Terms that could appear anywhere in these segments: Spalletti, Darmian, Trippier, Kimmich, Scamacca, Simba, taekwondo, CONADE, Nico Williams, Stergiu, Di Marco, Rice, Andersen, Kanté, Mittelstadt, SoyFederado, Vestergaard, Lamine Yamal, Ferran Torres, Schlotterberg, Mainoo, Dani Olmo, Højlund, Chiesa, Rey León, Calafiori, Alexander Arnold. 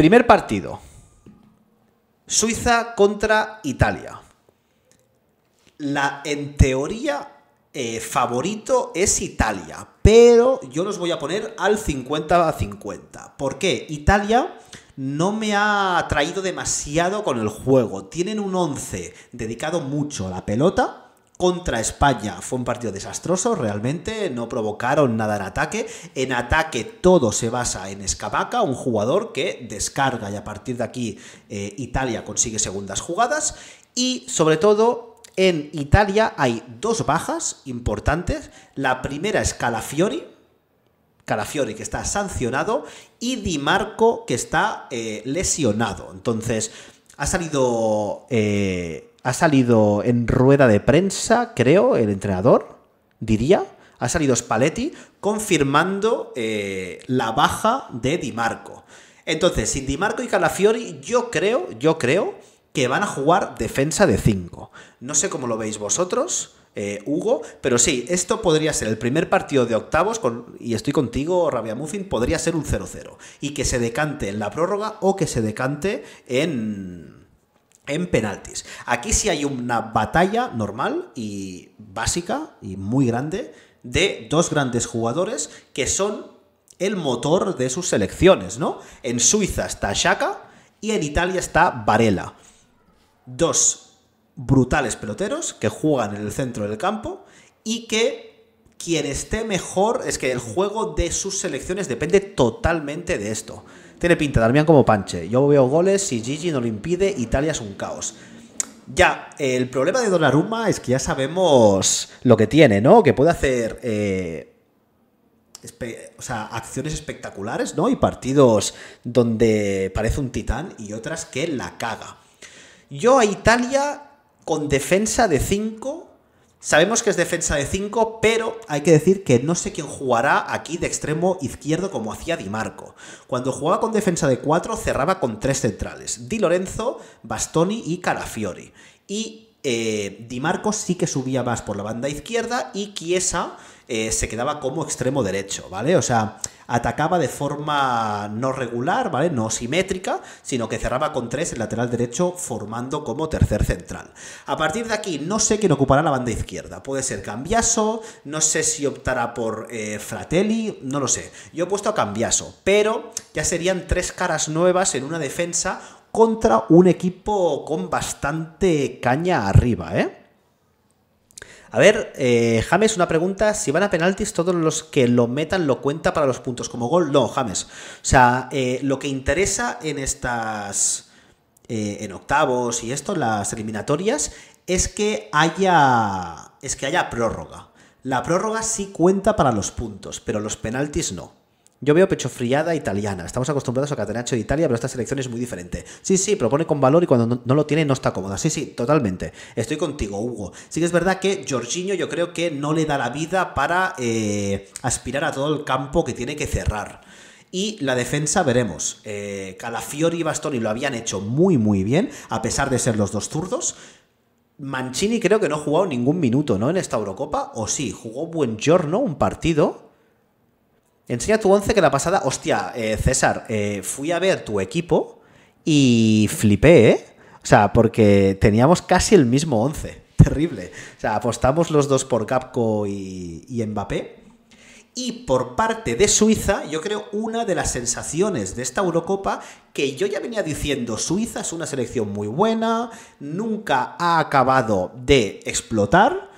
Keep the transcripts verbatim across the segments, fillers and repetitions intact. Primer partido. Suiza contra Italia. La, en teoría, eh, favorito es Italia, pero yo los voy a poner al cincuenta a cincuenta. ¿Por qué? Italia no me ha atraído demasiado con el juego. Tienen un once dedicado mucho a la pelota. Contra España fue un partido desastroso, realmente no provocaron nada en ataque. En ataque todo se basa en Scamacca, un jugador que descarga, y a partir de aquí eh, Italia consigue segundas jugadas. Y sobre todo en Italia hay dos bajas importantes. La primera es Calafiori, Calafiori que está sancionado, y Di Marco que está eh, lesionado. Entonces ha salido... Eh, Ha salido en rueda de prensa, creo, el entrenador, diría. Ha salido Spalletti confirmando eh, la baja de Di Marco. Entonces, sin Di Marco y Calafiori, yo creo, yo creo que van a jugar defensa de cinco. No sé cómo lo veis vosotros, eh, Hugo, pero sí, esto podría ser el primer partido de octavos, con, y estoy contigo, Rabia Muffin, podría ser un cero cero. Y que se decante en la prórroga o que se decante en... en penaltis. Aquí sí hay una batalla normal y básica y muy grande de dos grandes jugadores que son el motor de sus selecciones, ¿no? En Suiza está Xhaka y en Italia está Varela. Dos brutales peloteros que juegan en el centro del campo y que quien esté mejor, es que el juego de sus selecciones depende totalmente de esto. Tiene pinta, Darmian, como Panche. Yo veo goles, si Gigi no lo impide, Italia es un caos. Ya, el problema de Donnarumma es que ya sabemos lo que tiene, ¿no? Que puede hacer eh, o sea, acciones espectaculares, ¿no? Y partidos donde parece un titán y otras que la caga. Yo a Italia, con defensa de cinco... Sabemos que es defensa de cinco, pero hay que decir que no sé quién jugará aquí de extremo izquierdo como hacía Di Marco. Cuando jugaba con defensa de cuatro, cerraba con tres centrales. Di Lorenzo, Bastoni y Calafiori. Y eh, Di Marco sí que subía más por la banda izquierda y Chiesa eh, se quedaba como extremo derecho, ¿vale? O sea, atacaba de forma no regular, ¿vale? No simétrica, sino que cerraba con tres el lateral derecho formando como tercer central. A partir de aquí no sé quién ocupará la banda izquierda. Puede ser Cambiaso, no sé si optará por eh, Fratelli, no lo sé. Yo he puesto a Cambiaso, pero ya serían tres caras nuevas en una defensa contra un equipo con bastante caña arriba, ¿eh? A ver, eh, James, una pregunta. Si van a penaltis, ¿todos los que lo metan lo cuenta para los puntos como gol? No, James. O sea, eh, lo que interesa en estas... Eh, en octavos y esto, las eliminatorias, es que haya... Es que haya prórroga. La prórroga sí cuenta para los puntos, pero los penaltis no. Yo veo pechofriada italiana. Estamos acostumbrados a catenaccio de Italia, pero esta selección es muy diferente. Sí, sí, propone con valor y cuando no, no lo tiene no está cómoda. Sí, sí, totalmente. Estoy contigo, Hugo. Sí que es verdad que Jorginho yo creo que no le da la vida para eh, aspirar a todo el campo que tiene que cerrar. Y la defensa veremos. Eh, Calafiori y Bastoni lo habían hecho muy, muy bien, a pesar de ser los dos zurdos. Mancini creo que no ha jugado ningún minuto, ¿no? En esta Eurocopa. O sí, jugó Buongiorno un partido... Enseña tu once que la pasada... Hostia, eh, César, eh, fui a ver tu equipo y flipé, ¿eh? O sea, porque teníamos casi el mismo once. Terrible. O sea, apostamos los dos por Gapco y, y Mbappé. Y por parte de Suiza, yo creo una de las sensaciones de esta Eurocopa, que yo ya venía diciendo, Suiza es una selección muy buena, nunca ha acabado de explotar...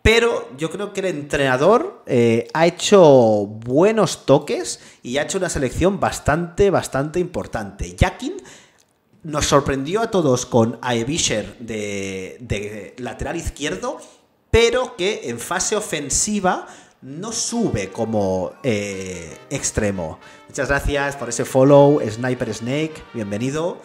Pero yo creo que el entrenador eh, ha hecho buenos toques y ha hecho una selección bastante, bastante importante. Yakin nos sorprendió a todos con Aebischer de, de lateral izquierdo, pero que en fase ofensiva no sube como eh, extremo. Muchas gracias por ese follow, Sniper Snake, bienvenido.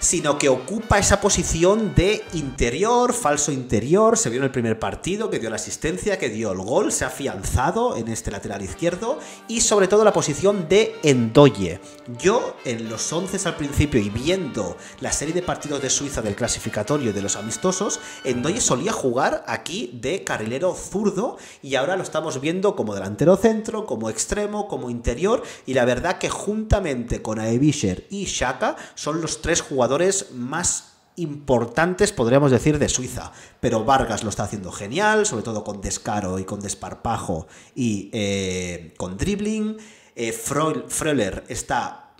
sino que ocupa esa posición de interior, falso interior. Se vio en el primer partido, que dio la asistencia, que dio el gol, se ha afianzado en este lateral izquierdo, y sobre todo la posición de Ndoye. Yo, en los once al principio y viendo la serie de partidos de Suiza del clasificatorio y de los amistosos, Ndoye solía jugar aquí de carrilero zurdo, y ahora lo estamos viendo como delantero centro, como extremo, como interior, y la verdad que juntamente con Aebischer y Xhaka son los tres jugadores más importantes, podríamos decir, de Suiza. Pero Vargas lo está haciendo genial, sobre todo con descaro y con desparpajo y eh, con dribbling. Eh, Fröhler está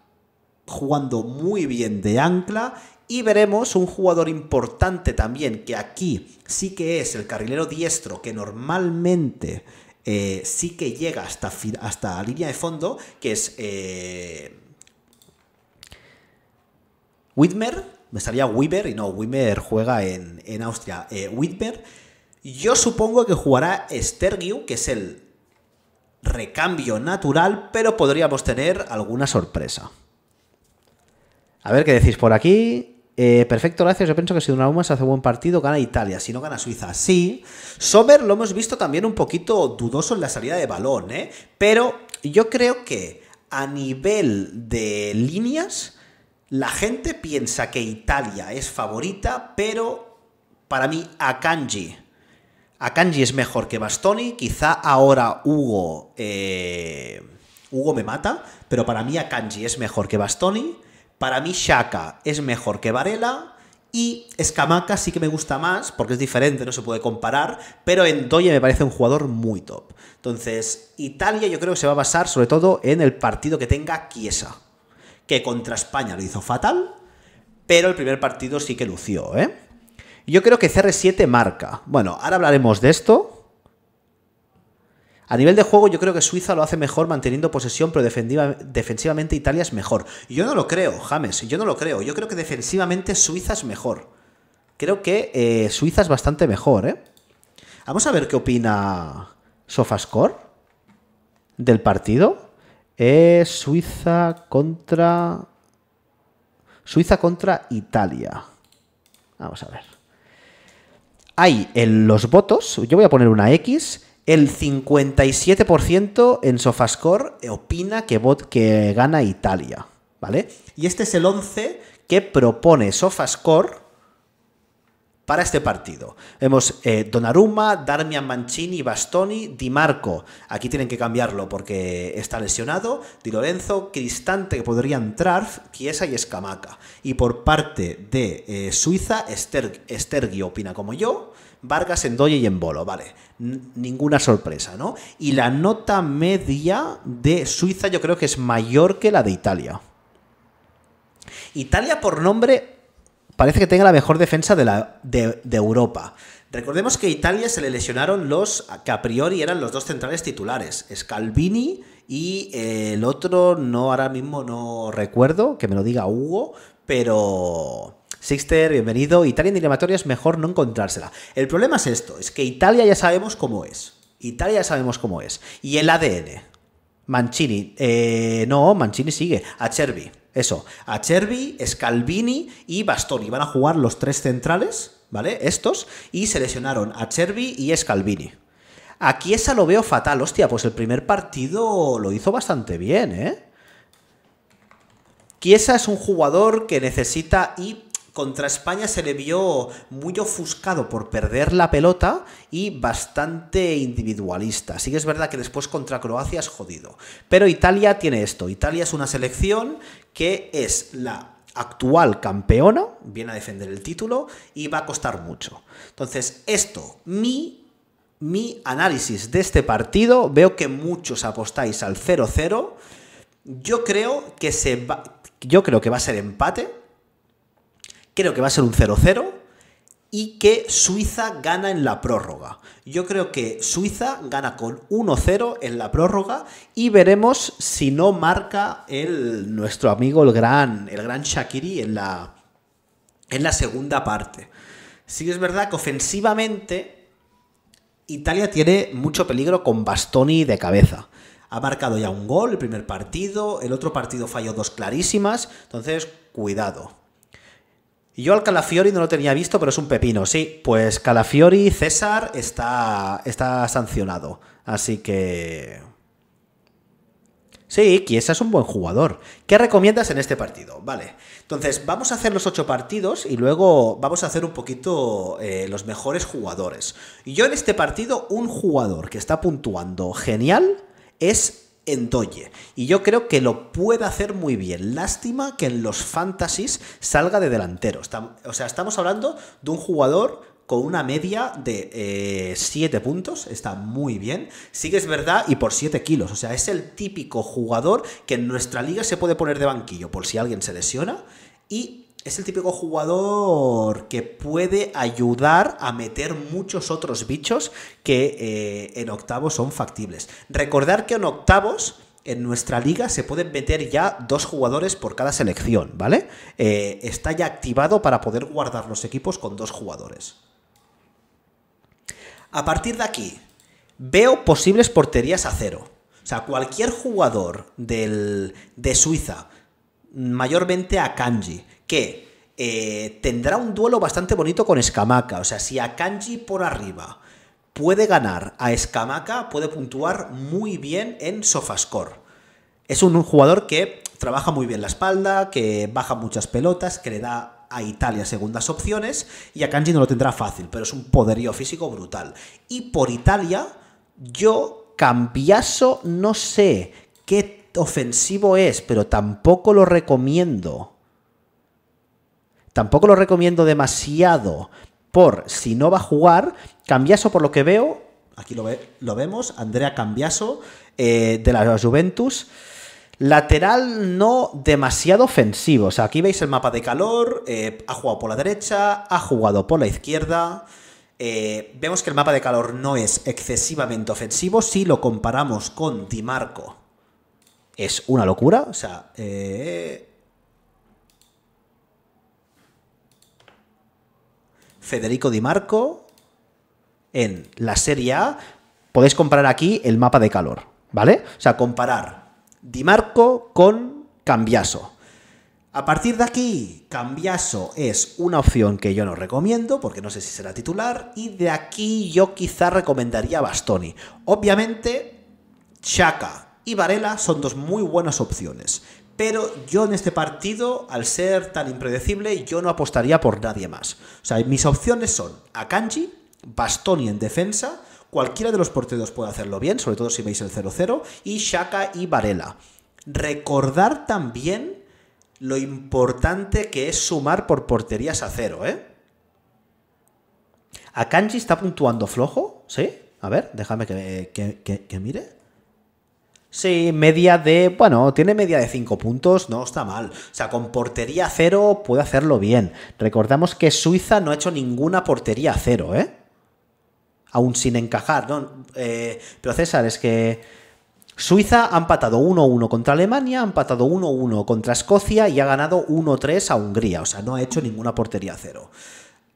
jugando muy bien de ancla. Y veremos un jugador importante también, que aquí sí que es el carrilero diestro, que normalmente eh, sí que llega hasta, hasta línea de fondo, que es... Eh, Widmer, me salía Weber y no, Widmer juega en, en Austria. Eh, Widmer, yo supongo que jugará Stergiu, que es el recambio natural, pero podríamos tener alguna sorpresa. A ver qué decís por aquí. Eh, perfecto, gracias. Yo pienso que si Donnarumma se hace buen partido, gana Italia. Si no, gana Suiza. Sí. Sommer lo hemos visto también un poquito dudoso en la salida de balón, ¿eh? Pero yo creo que a nivel de líneas... La gente piensa que Italia es favorita, pero para mí Akanji. Akanji es mejor que Bastoni. Quizá ahora Hugo, eh, Hugo me mata, pero para mí Akanji es mejor que Bastoni. Para mí Xhaka es mejor que Varela. Y Scamacca sí que me gusta más, porque es diferente, no se puede comparar, pero Ndoye me parece un jugador muy top. Entonces, Italia yo creo que se va a basar sobre todo en el partido que tenga Chiesa, que contra España lo hizo fatal, pero el primer partido sí que lució, ¿eh? Yo creo que C R siete marca. Bueno, ahora hablaremos de esto. A nivel de juego yo creo que Suiza lo hace mejor manteniendo posesión, pero defensivamente Italia es mejor. Yo no lo creo, James, yo no lo creo. Yo creo que defensivamente Suiza es mejor. Creo que eh, Suiza es bastante mejor, ¿eh? Vamos a ver qué opina Sofascore del partido. Eh, Suiza contra... Suiza contra Italia. Vamos a ver. Hay en los votos, yo voy a poner una X, el cincuenta y siete por ciento en Sofascore opina que, bot, que gana Italia, ¿vale? Y este es el once que propone Sofascore para este partido. Vemos eh, Donnarumma, Darmian, Mancini, Bastoni, Di Marco. Aquí tienen que cambiarlo porque está lesionado. Di Lorenzo, Cristante, que podría entrar, Chiesa y Scamacca. Y por parte de eh, Suiza, Ester, Stergi opina como yo, Vargas, Ndoye y Embolo. Vale, N ninguna sorpresa, ¿no? Y la nota media de Suiza yo creo que es mayor que la de Italia. Italia por nombre... Parece que tenga la mejor defensa de, la, de, de Europa. Recordemos que a Italia se le lesionaron los que a priori eran los dos centrales titulares, Scalvini y eh, el otro, no ahora mismo no recuerdo, que me lo diga Hugo, pero... Sixter, bienvenido. Italia en eliminatoria es mejor no encontrársela. El problema es esto, es que Italia ya sabemos cómo es. Italia ya sabemos cómo es. Y el A D N. Mancini. Eh, no, Mancini sigue. Acerbi. Eso, Acerbi, Scalvini y Bastoni. Van a jugar los tres centrales, ¿vale? Estos. Y se lesionaron Acerbi y Scalvini. A Chiesa lo veo fatal. Hostia, pues el primer partido lo hizo bastante bien, ¿eh? Chiesa es un jugador que necesita... Y contra España se le vio muy ofuscado por perder la pelota y bastante individualista. Sí que es verdad que después contra Croacia es jodido. Pero Italia tiene esto. Italia es una selección que es la actual campeona, viene a defender el título y va a costar mucho. Entonces, esto, mi, mi análisis de este partido, veo que muchos apostáis al cero cero. Yo creo que se va, yo creo que va a ser empate. Creo que va a ser un cero cero y que Suiza gana en la prórroga. Yo creo que Suiza gana con uno cero en la prórroga y veremos si no marca el, nuestro amigo el gran, el gran Shaqiri en la, en la segunda parte. Sí que es verdad que ofensivamente Italia tiene mucho peligro con Bastoni de cabeza. Ha marcado ya un gol el primer partido, el otro partido falló dos clarísimas, entonces cuidado. Yo al Calafiori no lo tenía visto, pero es un pepino. Sí, pues Calafiori, César, está, está sancionado. Así que... sí, Chiesa es un buen jugador. ¿Qué recomiendas en este partido? Vale, entonces vamos a hacer los ocho partidos y luego vamos a hacer un poquito eh, los mejores jugadores. Yo en este partido, un jugador que está puntuando genial es Endoye. Y yo creo que lo puede hacer muy bien. Lástima que en los fantasies salga de delantero. O sea, estamos hablando de un jugador con una media de siete eh, puntos, está muy bien, sí que es verdad, y por siete kilos, o sea, es el típico jugador que en nuestra liga se puede poner de banquillo por si alguien se lesiona, y es el típico jugador que puede ayudar a meter muchos otros bichos que eh, en octavos son factibles. Recordar que en octavos... en nuestra liga se pueden meter ya dos jugadores por cada selección, ¿vale? Eh, está ya activado para poder guardar los equipos con dos jugadores. A partir de aquí, veo posibles porterías a cero. O sea, cualquier jugador del, de Suiza, mayormente Akanji, que eh, tendrá un duelo bastante bonito con Scamacca. O sea, si Akanji por arriba... puede ganar a Scamacca, puede puntuar muy bien en Sofascore. Es un, un jugador que trabaja muy bien la espalda, que baja muchas pelotas, que le da a Italia segundas opciones, y Akanji no lo tendrá fácil, pero es un poderío físico brutal. Y por Italia, yo Cambiaso no sé qué ofensivo es, pero tampoco lo recomiendo. Tampoco lo recomiendo demasiado. Por si no va a jugar, Cambiaso por lo que veo, aquí lo, ve, lo vemos, Andrea Cambiaso eh, de la Juventus, lateral no demasiado ofensivo, o sea, aquí veis el mapa de calor, eh, ha jugado por la derecha, ha jugado por la izquierda, eh, vemos que el mapa de calor no es excesivamente ofensivo, si lo comparamos con Di Marco, es una locura, o sea... Eh... Federico Di Marco en la Serie A, podéis comparar aquí el mapa de calor, ¿vale? O sea, comparar Di Marco con Cambiaso. A partir de aquí, Cambiaso es una opción que yo no recomiendo, porque no sé si será titular, y de aquí yo quizá recomendaría a Bastoni. Obviamente, Xhaka y Varela son dos muy buenas opciones, pero yo en este partido, al ser tan impredecible, yo no apostaría por nadie más. O sea, mis opciones son Akanji, Bastoni en defensa, cualquiera de los porteros puede hacerlo bien, sobre todo si veis el cero cero, y Xhaka y Varela. Recordar también lo importante que es sumar por porterías a cero, ¿eh? Akanji está puntuando flojo, ¿sí? A ver, déjame que, que, que, que mire... sí, media de... bueno, tiene media de cinco puntos, no está mal. O sea, con portería cero puede hacerlo bien. Recordamos que Suiza no ha hecho ninguna portería cero, ¿eh? Aún sin encajar, ¿no? Eh, pero César, es que Suiza ha empatado uno uno contra Alemania, ha empatado uno uno contra Escocia y ha ganado uno tres a Hungría. O sea, no ha hecho ninguna portería cero.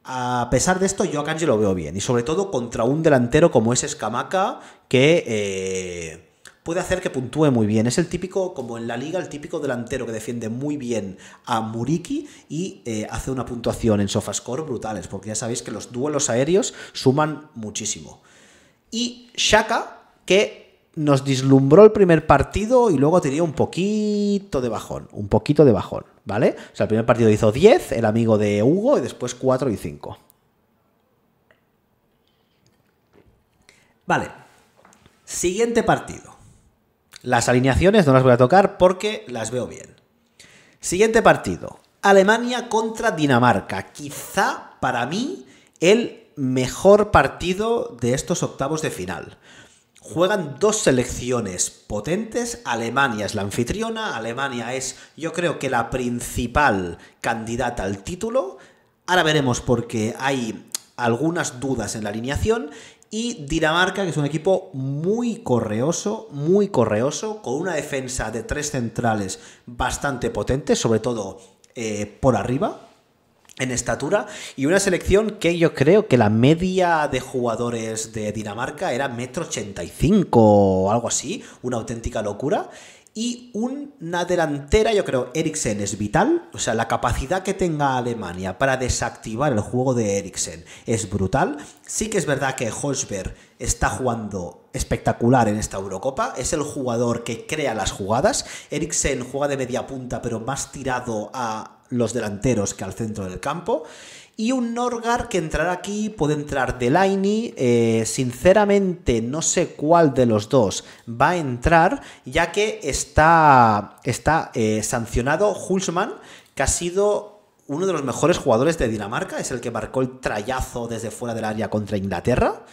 A pesar de esto, yo a Akanji lo veo bien. Y sobre todo contra un delantero como es Scamacca, que... Eh, puede hacer que puntúe muy bien. Es el típico, como en la liga, el típico delantero que defiende muy bien a Muriqi y eh, hace una puntuación en Sofascore brutales, porque ya sabéis que los duelos aéreos suman muchísimo. Y Xhaka, que nos deslumbró el primer partido y luego tenía un poquito de bajón, un poquito de bajón, ¿vale? O sea, el primer partido hizo diez, el amigo de Hugo, y después cuatro y cinco. Vale, siguiente partido. Las alineaciones no las voy a tocar porque las veo bien. Siguiente partido. Alemania contra Dinamarca. Quizá, para mí, el mejor partido de estos octavos de final. Juegan dos selecciones potentes. Alemania es la anfitriona. Alemania es, yo creo que, la principal candidata al título. Ahora veremos porque hay algunas dudas en la alineación. Y Dinamarca, que es un equipo muy correoso, muy correoso, con una defensa de tres centrales bastante potente, sobre todo eh, por arriba, en estatura, y una selección que yo creo que la media de jugadores de Dinamarca era metro ochenta y cinco o algo así, una auténtica locura, y una delantera, yo creo, Eriksen es vital, o sea, la capacidad que tenga Alemania para desactivar el juego de Eriksen es brutal. Sí que es verdad que Hojberg está jugando espectacular en esta Eurocopa, es el jugador que crea las jugadas. Eriksen juega de media punta, pero más tirado a los delanteros que al centro del campo. Y un Nørgaard que entrará aquí, puede entrar Delaney, eh, sinceramente no sé cuál de los dos va a entrar, ya que está, está eh, sancionado Hulsmann, que ha sido uno de los mejores jugadores de Dinamarca, es el que marcó el trayazo desde fuera del área contra Inglaterra,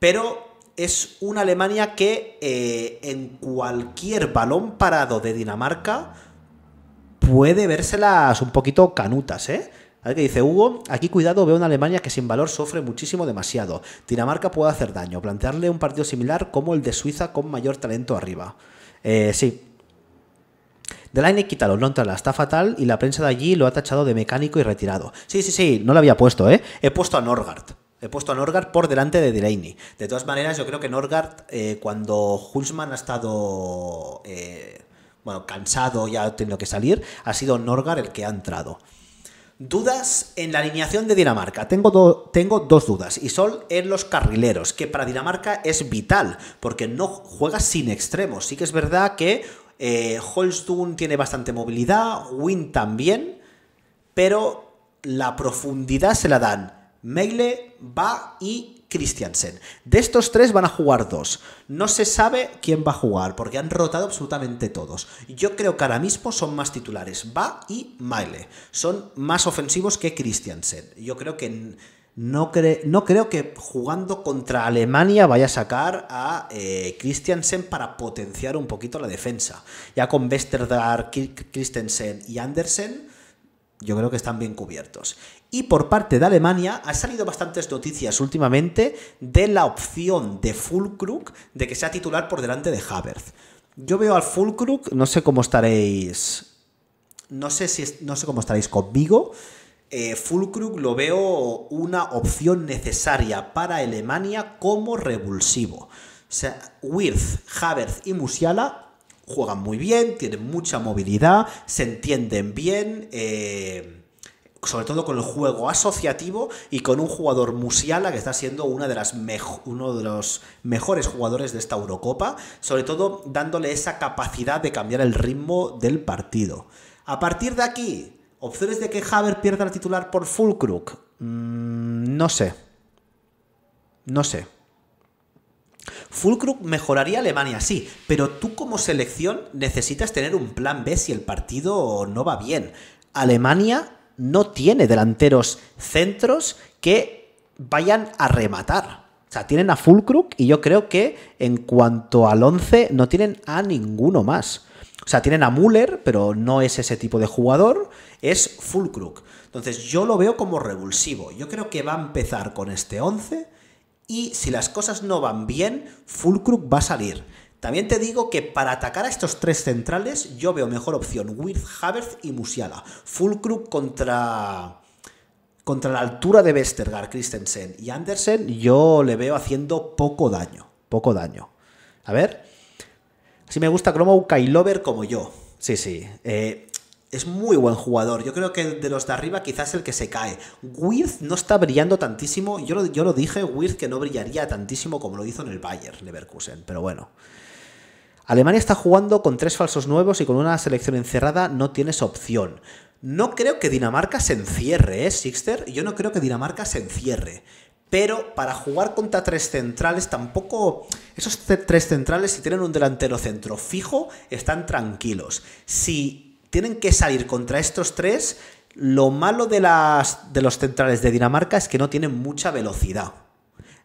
pero es una Alemania que eh, en cualquier balón parado de Dinamarca puede vérselas un poquito canutas, ¿eh? A ver qué dice Hugo. Aquí, cuidado, veo una Alemania que sin valor sufre muchísimo demasiado. Dinamarca puede hacer daño. Plantearle un partido similar como el de Suiza con mayor talento arriba. Eh, sí. Delaney, quítalo, no entrará, está fatal y la prensa de allí lo ha tachado de mecánico y retirado. Sí, sí, sí, no lo había puesto, ¿eh? He puesto a Nørgaard. He puesto a Nørgaard por delante de Delaney. De todas maneras, yo creo que Nørgaard, eh, cuando Hulsmann ha estado eh, bueno, cansado y ha tenido que salir, ha sido Nørgaard el que ha entrado. Dudas en la alineación de Dinamarca. Tengo, do, tengo dos dudas y son en los carrileros, que para Dinamarca es vital porque no juega sin extremos. Sí que es verdad que eh, Holstun tiene bastante movilidad, Wynn también, pero la profundidad se la dan Meile, Ba y Christiansen. De estos tres van a jugar dos. No se sabe quién va a jugar porque han rotado absolutamente todos. Yo creo que ahora mismo son más titulares Ba y Maile. Son más ofensivos que Christiansen. Yo creo que no, cre no creo que jugando contra Alemania vaya a sacar a eh, Christiansen para potenciar un poquito la defensa. Ya con Vestergaard, Christiansen y Andersen, yo creo que están bien cubiertos. Y por parte de Alemania ha salido bastantes noticias últimamente de la opción de Fulkrug de que sea titular por delante de Havertz. Yo veo al Fulkrug, no sé cómo estaréis, no sé si es, no sé cómo estaréis conmigo. Eh, Fulkrug lo veo una opción necesaria para Alemania como revulsivo. O sea, Wirtz, Havertz y Musiala juegan muy bien, tienen mucha movilidad, se entienden bien, eh, sobre todo con el juego asociativo y con un jugador Musiala que está siendo una de las uno de los mejores jugadores de esta Eurocopa, sobre todo dándole esa capacidad de cambiar el ritmo del partido. A partir de aquí, ¿opciones de que Havertz pierda el titular por Fulkrug? Mm, no sé, no sé. Fulkrug mejoraría a Alemania, sí, pero tú como selección necesitas tener un plan B si el partido no va bien. Alemania no tiene delanteros centros que vayan a rematar. O sea, tienen a Fulkrug y yo creo que en cuanto al once no tienen a ninguno más. O sea, tienen a Müller, pero no es ese tipo de jugador, es Fulkrug. Entonces yo lo veo como revulsivo. Yo creo que va a empezar con este once. Y si las cosas no van bien, Fulkrug va a salir. También te digo que para atacar a estos tres centrales, yo veo mejor opción Wirtz, Havertz y Musiala. Fulkrug contra, contra la altura de Vestergaard, Christensen y Andersen, yo le veo haciendo poco daño. Poco daño. A ver. Si me gusta Cromo, un Kailover como yo. Sí, sí. Eh... Es muy buen jugador. Yo creo que de los de arriba quizás el que se cae. Wirtz no está brillando tantísimo. Yo lo, yo lo dije, Wirtz que no brillaría tantísimo como lo hizo en el Bayern Leverkusen. Pero bueno. Alemania está jugando con tres falsos nuevos y con una selección encerrada no tienes opción. No creo que Dinamarca se encierre, ¿eh, Sixter? Yo no creo que Dinamarca se encierre. Pero para jugar contra tres centrales tampoco... Esos tres centrales, si tienen un delantero centro fijo, están tranquilos. Si... tienen que salir contra estos tres. Lo malo de, las, de los centrales de Dinamarca es que no tienen mucha velocidad.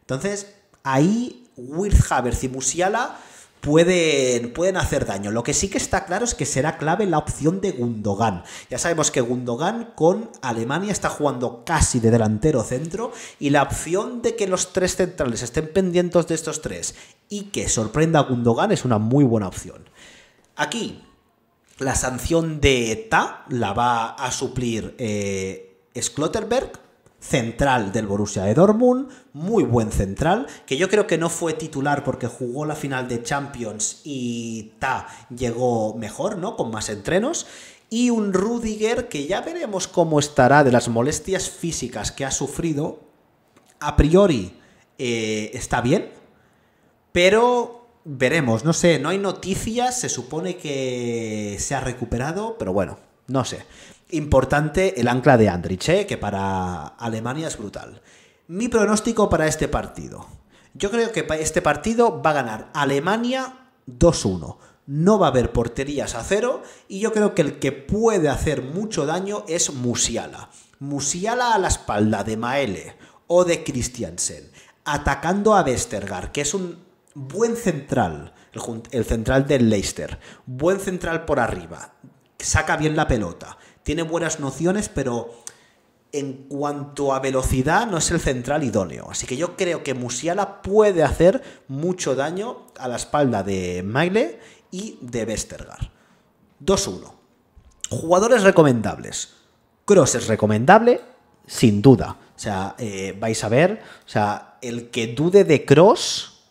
Entonces, ahí Wirtz, Havertz y Musiala pueden, pueden hacer daño. Lo que sí que está claro es que será clave la opción de Gundogan. Ya sabemos que Gundogan con Alemania está jugando casi de delantero centro y la opción de que los tres centrales estén pendientes de estos tres y que sorprenda a Gundogan es una muy buena opción. Aquí... la sanción de Ta la va a suplir eh, Schlotterberg, central del Borussia de Dortmund, muy buen central, que yo creo que no fue titular porque jugó la final de Champions y ta, llegó mejor, ¿no? Con más entrenos. Y un Rüdiger que ya veremos cómo estará de las molestias físicas que ha sufrido. A priori eh, está bien, pero veremos, no sé, no hay noticias, se supone que se ha recuperado, pero bueno, no sé. Importante el ancla de Andrich, ¿eh? Que para Alemania es brutal. Mi pronóstico para este partido. Yo creo que este partido va a ganar Alemania dos uno. No va a haber porterías a cero y yo creo que el que puede hacer mucho daño es Musiala. Musiala a la espalda de Maele o de Christiansen, atacando a Vestergaard, que es un buen central, el central del Leicester, buen central por arriba, saca bien la pelota. Tiene buenas nociones, pero en cuanto a velocidad no es el central idóneo. Así que yo creo que Musiala puede hacer mucho daño a la espalda de Maile y de Vestergaard. dos uno. Jugadores recomendables. Kroos es recomendable, sin duda. O sea, eh, vais a ver, o sea, el que dude de Kroos,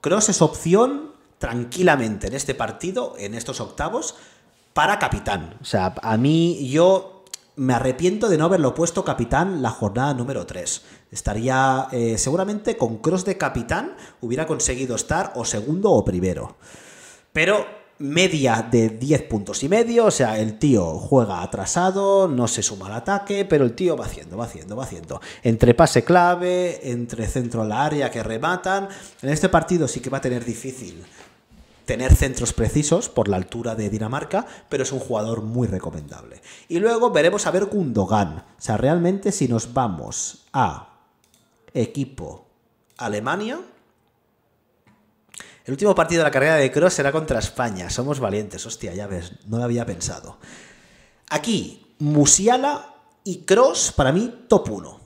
Kroos es opción tranquilamente en este partido, en estos octavos, para capitán. O sea, a mí, yo me arrepiento de no haberlo puesto capitán la jornada número tres. Estaría eh, seguramente con Kroos de capitán, hubiera conseguido estar o segundo o primero. Pero media de diez puntos y medio, o sea, el tío juega atrasado, no se suma al ataque, pero el tío va haciendo, va haciendo, va haciendo. Entre pase clave, entre centro a la área que rematan, en este partido sí que va a tener difícil tener centros precisos por la altura de Dinamarca, pero es un jugador muy recomendable. Y luego veremos a ver Gundogan. O sea, realmente si nos vamos a equipo Alemania, el último partido de la carrera de Kroos será contra España. Somos valientes, hostia, ya ves, no lo había pensado. Aquí, Musiala y Kroos, para mí, top uno.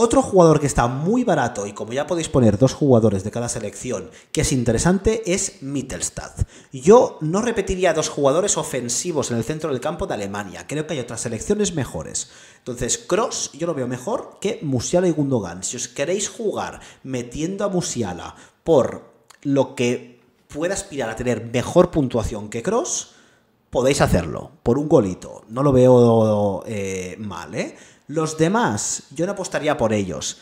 Otro jugador que está muy barato, y como ya podéis poner dos jugadores de cada selección, que es interesante, es Mittelstadt. Yo no repetiría dos jugadores ofensivos en el centro del campo de Alemania. Creo que hay otras selecciones mejores. Entonces, Kroos yo lo veo mejor que Musiala y Gundogan. Si os queréis jugar metiendo a Musiala por lo que pueda aspirar a tener mejor puntuación que Kroos, podéis hacerlo por un golito. No lo veo eh, mal, ¿eh? Los demás, yo no apostaría por ellos.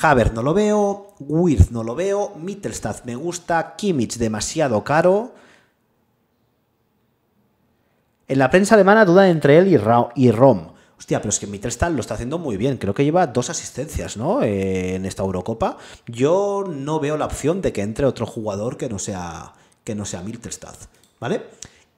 Havertz no lo veo, Wirtz no lo veo, Mittelstadt me gusta, Kimmich demasiado caro. En la prensa alemana dudan entre él y, Ra y Rom. Hostia, pero es que Mittelstadt lo está haciendo muy bien. Creo que lleva dos asistencias, ¿no? Eh, en esta Eurocopa. Yo no veo la opción de que entre otro jugador que no sea, que no sea Mittelstadt, ¿vale?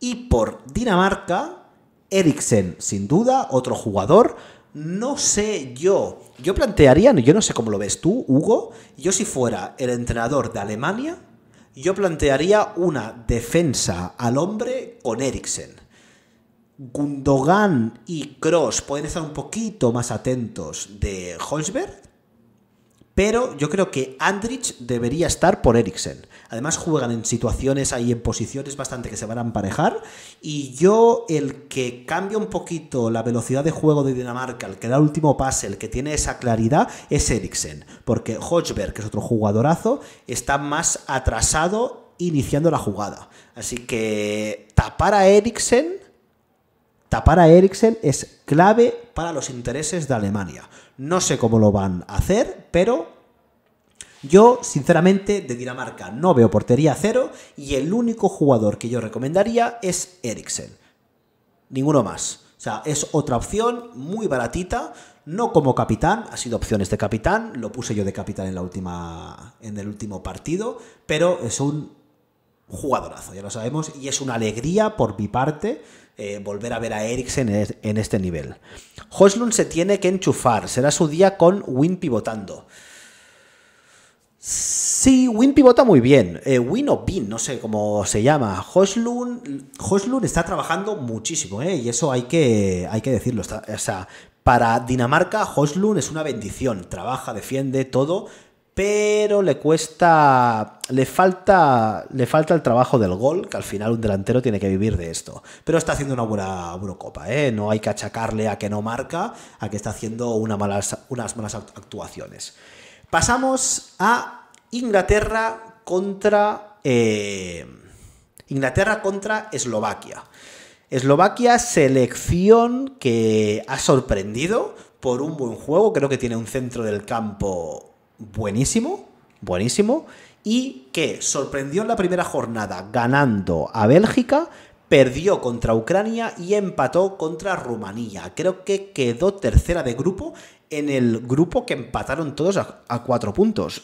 Y por Dinamarca, Eriksen, sin duda, otro jugador. No sé yo, yo plantearía, yo no sé cómo lo ves tú, Hugo, yo si fuera el entrenador de Alemania, yo plantearía una defensa al hombre con Eriksen. Gundogan y Kroos pueden estar un poquito más atentos de Hojberg, pero yo creo que Andrich debería estar por Eriksen. Además juegan en situaciones ahí, en posiciones bastante que se van a emparejar. Y yo el que cambia un poquito la velocidad de juego de Dinamarca, el que da el último pase, el que tiene esa claridad, es Eriksen. Porque Hojberg, que es otro jugadorazo, está más atrasado iniciando la jugada. Así que tapar a Eriksen, tapar a Eriksen es clave para los intereses de Alemania. No sé cómo lo van a hacer, pero yo, sinceramente, de Dinamarca no veo portería cero y el único jugador que yo recomendaría es Eriksen. Ninguno más. O sea, es otra opción muy baratita, no como capitán, ha sido opciones de capitán, lo puse yo de capitán en, la última, en el último partido, pero es un jugadorazo, ya lo sabemos, y es una alegría por mi parte eh, volver a ver a Eriksen en este nivel. Højlund se tiene que enchufar, será su día con Wynn pivotando. Sí, Wynn pivota muy bien, eh, Wynn o Bin, no sé cómo se llama. Højlund está trabajando muchísimo, eh, y eso hay que, hay que decirlo, está, o sea, para Dinamarca Højlund es una bendición, trabaja, defiende, todo. pero le cuesta, le falta, le falta el trabajo del gol, que al final un delantero tiene que vivir de esto. Pero está haciendo una buena Eurocopa, ¿eh? No hay que achacarle a que no marca, a que está haciendo una malas, unas malas actuaciones. Pasamos a Inglaterra contra eh, Inglaterra contra Eslovaquia. Eslovaquia, selección que ha sorprendido por un buen juego. Creo que tiene un centro del campo buenísimo, buenísimo, y que sorprendió en la primera jornada ganando a Bélgica, perdió contra Ucrania y empató contra Rumanía. Creo que quedó tercera de grupo, en el grupo que empataron todos a, a cuatro puntos.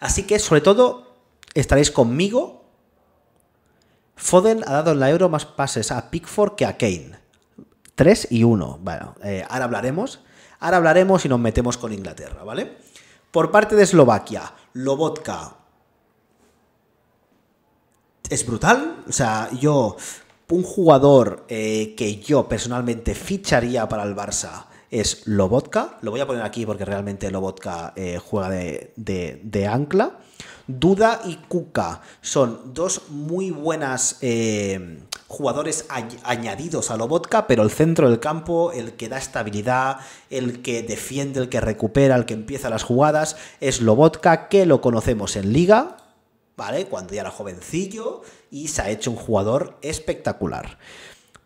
Así que, sobre todo, estaréis conmigo. Foden ha dado en la Euro más pases a Pickford que a Kane. tres y uno. Bueno, eh, ahora hablaremos. Ahora hablaremos y nos metemos con Inglaterra, ¿vale? Por parte de Eslovaquia, Lobotka es brutal. O sea, yo, un jugador eh, que yo personalmente ficharía para el Barça es Lobotka. Lo voy a poner aquí porque realmente Lobotka eh, juega de, de, de ancla. Duda y Kuka son dos muy buenas eh, jugadores añadidos a Lobotka, pero el centro del campo, el que da estabilidad, el que defiende, el que recupera, el que empieza las jugadas, es Lobotka, que lo conocemos en Liga, ¿vale? Cuando ya era jovencillo, y se ha hecho un jugador espectacular.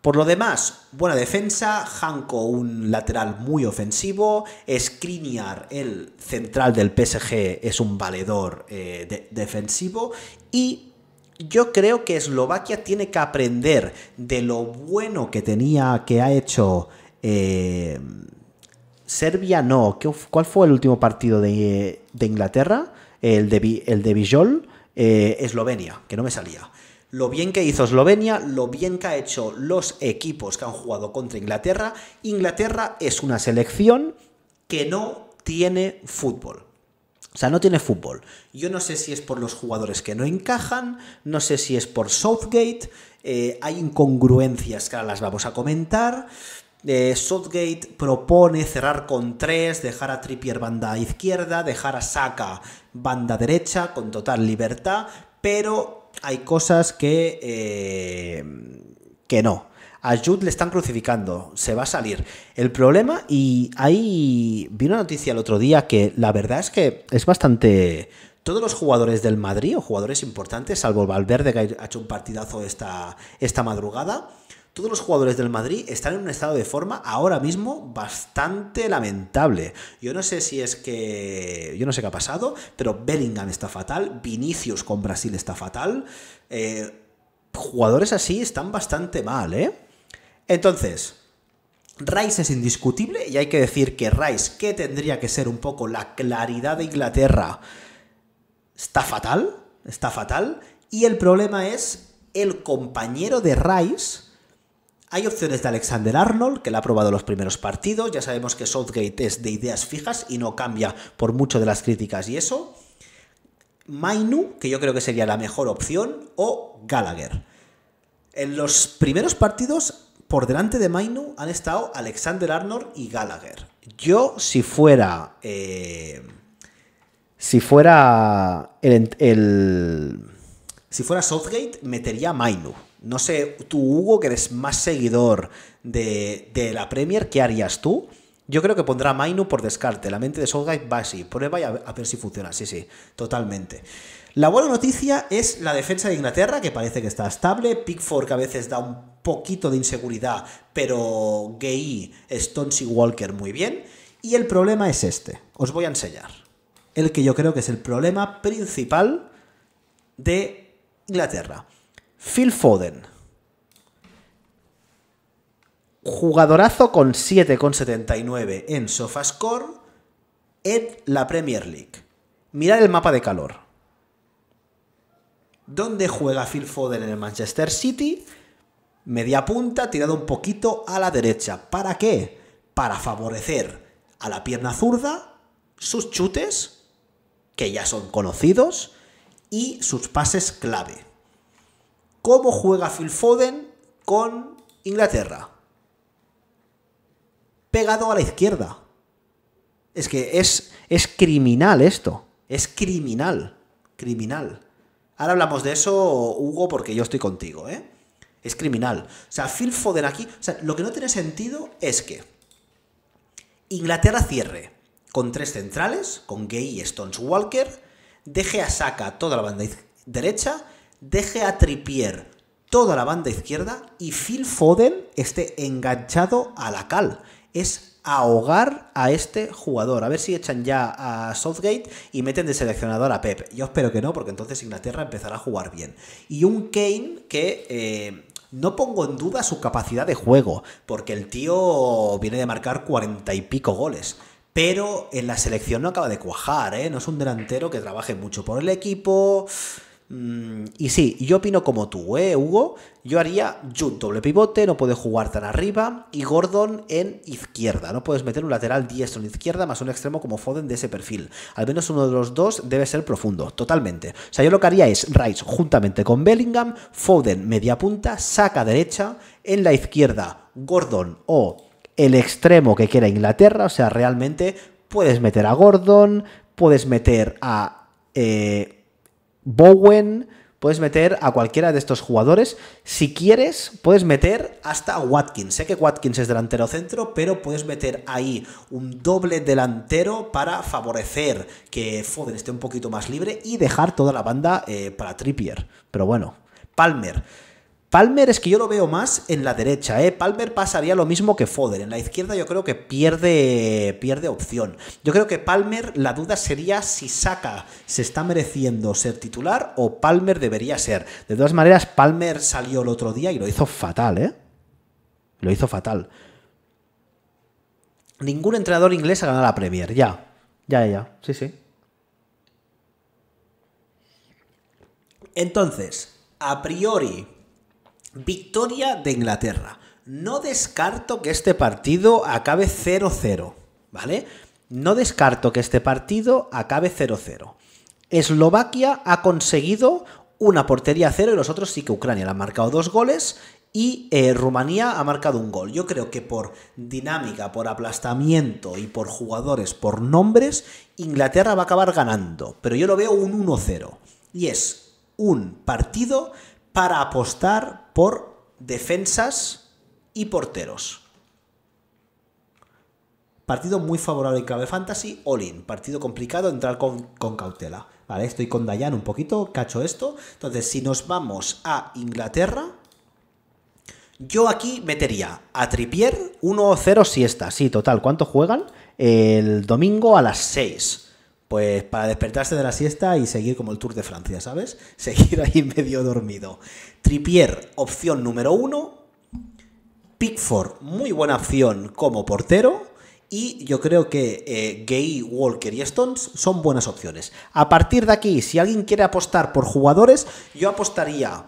Por lo demás, buena defensa, Hanko un lateral muy ofensivo, Skriniar, el central del P S G, es un valedor eh, de defensivo, y yo creo que Eslovaquia tiene que aprender de lo bueno que tenía, que ha hecho eh, Serbia, no, ¿cuál fue el último partido de, de Inglaterra? El de, el de Bijol, eh, Eslovenia, que no me salía. Lo bien que hizo Eslovenia, lo bien que ha hecho los equipos que han jugado contra Inglaterra. Inglaterra es una selección que no tiene fútbol. O sea, no tiene fútbol. Yo no sé si es por los jugadores que no encajan, no sé si es por Southgate. Eh, hay incongruencias que ahora las vamos a comentar. Eh, Southgate propone cerrar con tres, dejar a Trippier banda izquierda, dejar a Saka banda derecha, con total libertad, pero hay cosas que, eh, que no. A Jude le están crucificando, se va a salir. El problema, y ahí vi una noticia el otro día que la verdad es que es bastante... Todos los jugadores del Madrid, o jugadores importantes, salvo Valverde, que ha hecho un partidazo esta, esta madrugada, todos los jugadores del Madrid están en un estado de forma ahora mismo bastante lamentable. Yo no sé si es que... Yo no sé qué ha pasado, pero Bellingham está fatal, Vinicius con Brasil está fatal. Eh, jugadores así están bastante mal, ¿eh? Entonces, Rice es indiscutible y hay que decir que Rice, que tendría que ser un poco la claridad de Inglaterra, está fatal, está fatal. Y el problema es el compañero de Rice... Hay opciones de Alexander Arnold, que la ha probado en los primeros partidos. Ya sabemos que Southgate es de ideas fijas y no cambia por mucho de las críticas y eso. Mainoo, que yo creo que sería la mejor opción, o Gallagher. En los primeros partidos, por delante de Mainoo, han estado Alexander Arnold y Gallagher. Yo, si fuera... Eh, si fuera... El, el, si fuera Southgate, metería a Mainoo. No sé, tú, Hugo, que eres más seguidor de, de la Premier, ¿qué harías tú? Yo creo que pondrá Mainoo por descarte. La mente de Southgate va así. Prueba y a, a ver si funciona. Sí, sí, totalmente. La buena noticia es la defensa de Inglaterra, que parece que está estable. Pickford, que a veces da un poquito de inseguridad, pero Gay, Stones y Walker muy bien. Y el problema es este. Os voy a enseñar. El que yo creo que es el problema principal de Inglaterra. Phil Foden, jugadorazo con siete coma setenta y nueve en Sofascore en la Premier League. Mirad el mapa de calor. ¿Dónde juega Phil Foden en el Manchester City? Media punta, tirado un poquito a la derecha. ¿Para qué? Para favorecer a la pierna zurda, sus chutes, que ya son conocidos, y sus pases clave. ¿Cómo juega Phil Foden con Inglaterra? Pegado a la izquierda. Es que es, es criminal esto. Es criminal. Criminal. Ahora hablamos de eso, Hugo, porque yo estoy contigo, ¿eh? Es criminal. O sea, Phil Foden aquí... O sea, lo que no tiene sentido es que Inglaterra cierre con tres centrales, con Gay y Stones Walker, deje a Saka toda la banda derecha, deje a Trippier toda la banda izquierda y Phil Foden esté enganchado a la cal. Es ahogar a este jugador. A ver si echan ya a Southgate y meten de seleccionador a Pep. Yo espero que no, porque entonces Inglaterra empezará a jugar bien. Y un Kane que... Eh, no pongo en duda su capacidad de juego, porque el tío viene de marcar cuarenta y pico goles. Pero en la selección no acaba de cuajar, ¿eh? No es un delantero que trabaje mucho por el equipo. Y sí, yo opino como tú, ¿eh, Hugo? Yo haría Jude doble pivote, no puede jugar tan arriba, y Gordon en izquierda. No puedes meter un lateral diestro en izquierda más un extremo como Foden de ese perfil. Al menos uno de los dos debe ser profundo, totalmente. O sea, yo lo que haría es Rice juntamente con Bellingham, Foden media punta, Saka derecha, en la izquierda Gordon o el extremo que quiera Inglaterra. O sea, realmente puedes meter a Gordon, puedes meter a eh, Bowen, puedes meter a cualquiera de estos jugadores. Si quieres, puedes meter hasta a Watkins. Sé que Watkins es delantero centro, pero puedes meter ahí un doble delantero para favorecer que Foden esté un poquito más libre y dejar toda la banda eh, para Trippier. Pero bueno, Palmer... Palmer es que yo lo veo más en la derecha, ¿eh? Palmer pasaría lo mismo que Foden. En la izquierda yo creo que pierde, pierde opción. Yo creo que Palmer, la duda sería si Saka se está mereciendo ser titular o Palmer debería ser. De todas maneras, Palmer salió el otro día y lo hizo fatal, ¿eh? Lo hizo fatal. Ningún entrenador inglés ha ganado la Premier, ya. Ya, ya, ya. Sí, sí. Entonces, a priori... victoria de Inglaterra. No descarto que este partido acabe cero cero, ¿vale? No descarto que este partido acabe cero cero. Eslovaquia ha conseguido una portería a cero y los otros sí que Ucrania. Le han marcado dos goles y eh, Rumanía ha marcado un gol. Yo creo que por dinámica, por aplastamiento y por jugadores, por nombres, Inglaterra va a acabar ganando. Pero yo lo veo un uno cero. Y es un partido... para apostar por defensas y porteros. Partido muy favorable en clave fantasy, all in. Partido complicado, entrar con, con cautela. Vale, estoy con Dayan un poquito, cacho esto. Entonces, si nos vamos a Inglaterra, yo aquí metería a Trippier uno cero siesta. Sí, total, ¿cuánto juegan? El domingo a las seis. Pues para despertarse de la siesta y seguir como el Tour de Francia, ¿sabes? Seguir ahí medio dormido. Trippier, opción número uno. Pickford, muy buena opción como portero. Y yo creo que eh, Gay, Walker y Stones son buenas opciones. A partir de aquí, si alguien quiere apostar por jugadores, yo apostaría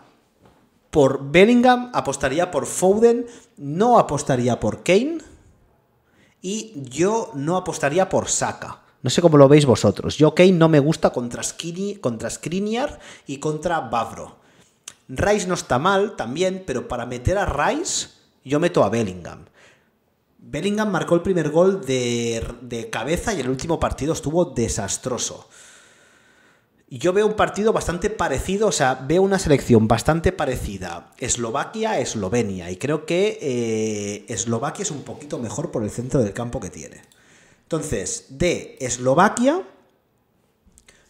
por Bellingham, apostaría por Foden, no apostaría por Kane. Y yo no apostaría por Saka. No sé cómo lo veis vosotros. Yo Kane no me gusta contra Skinny, contra Skriniar y contra Bavro. Rice no está mal también, pero para meter a Rice yo meto a Bellingham. Bellingham marcó el primer gol de, de cabeza y el último partido estuvo desastroso. Yo veo un partido bastante parecido, o sea, veo una selección bastante parecida. Eslovaquia, Eslovenia. Y creo que eh, Eslovaquia es un poquito mejor por el centro del campo que tiene. Entonces, de Eslovaquia,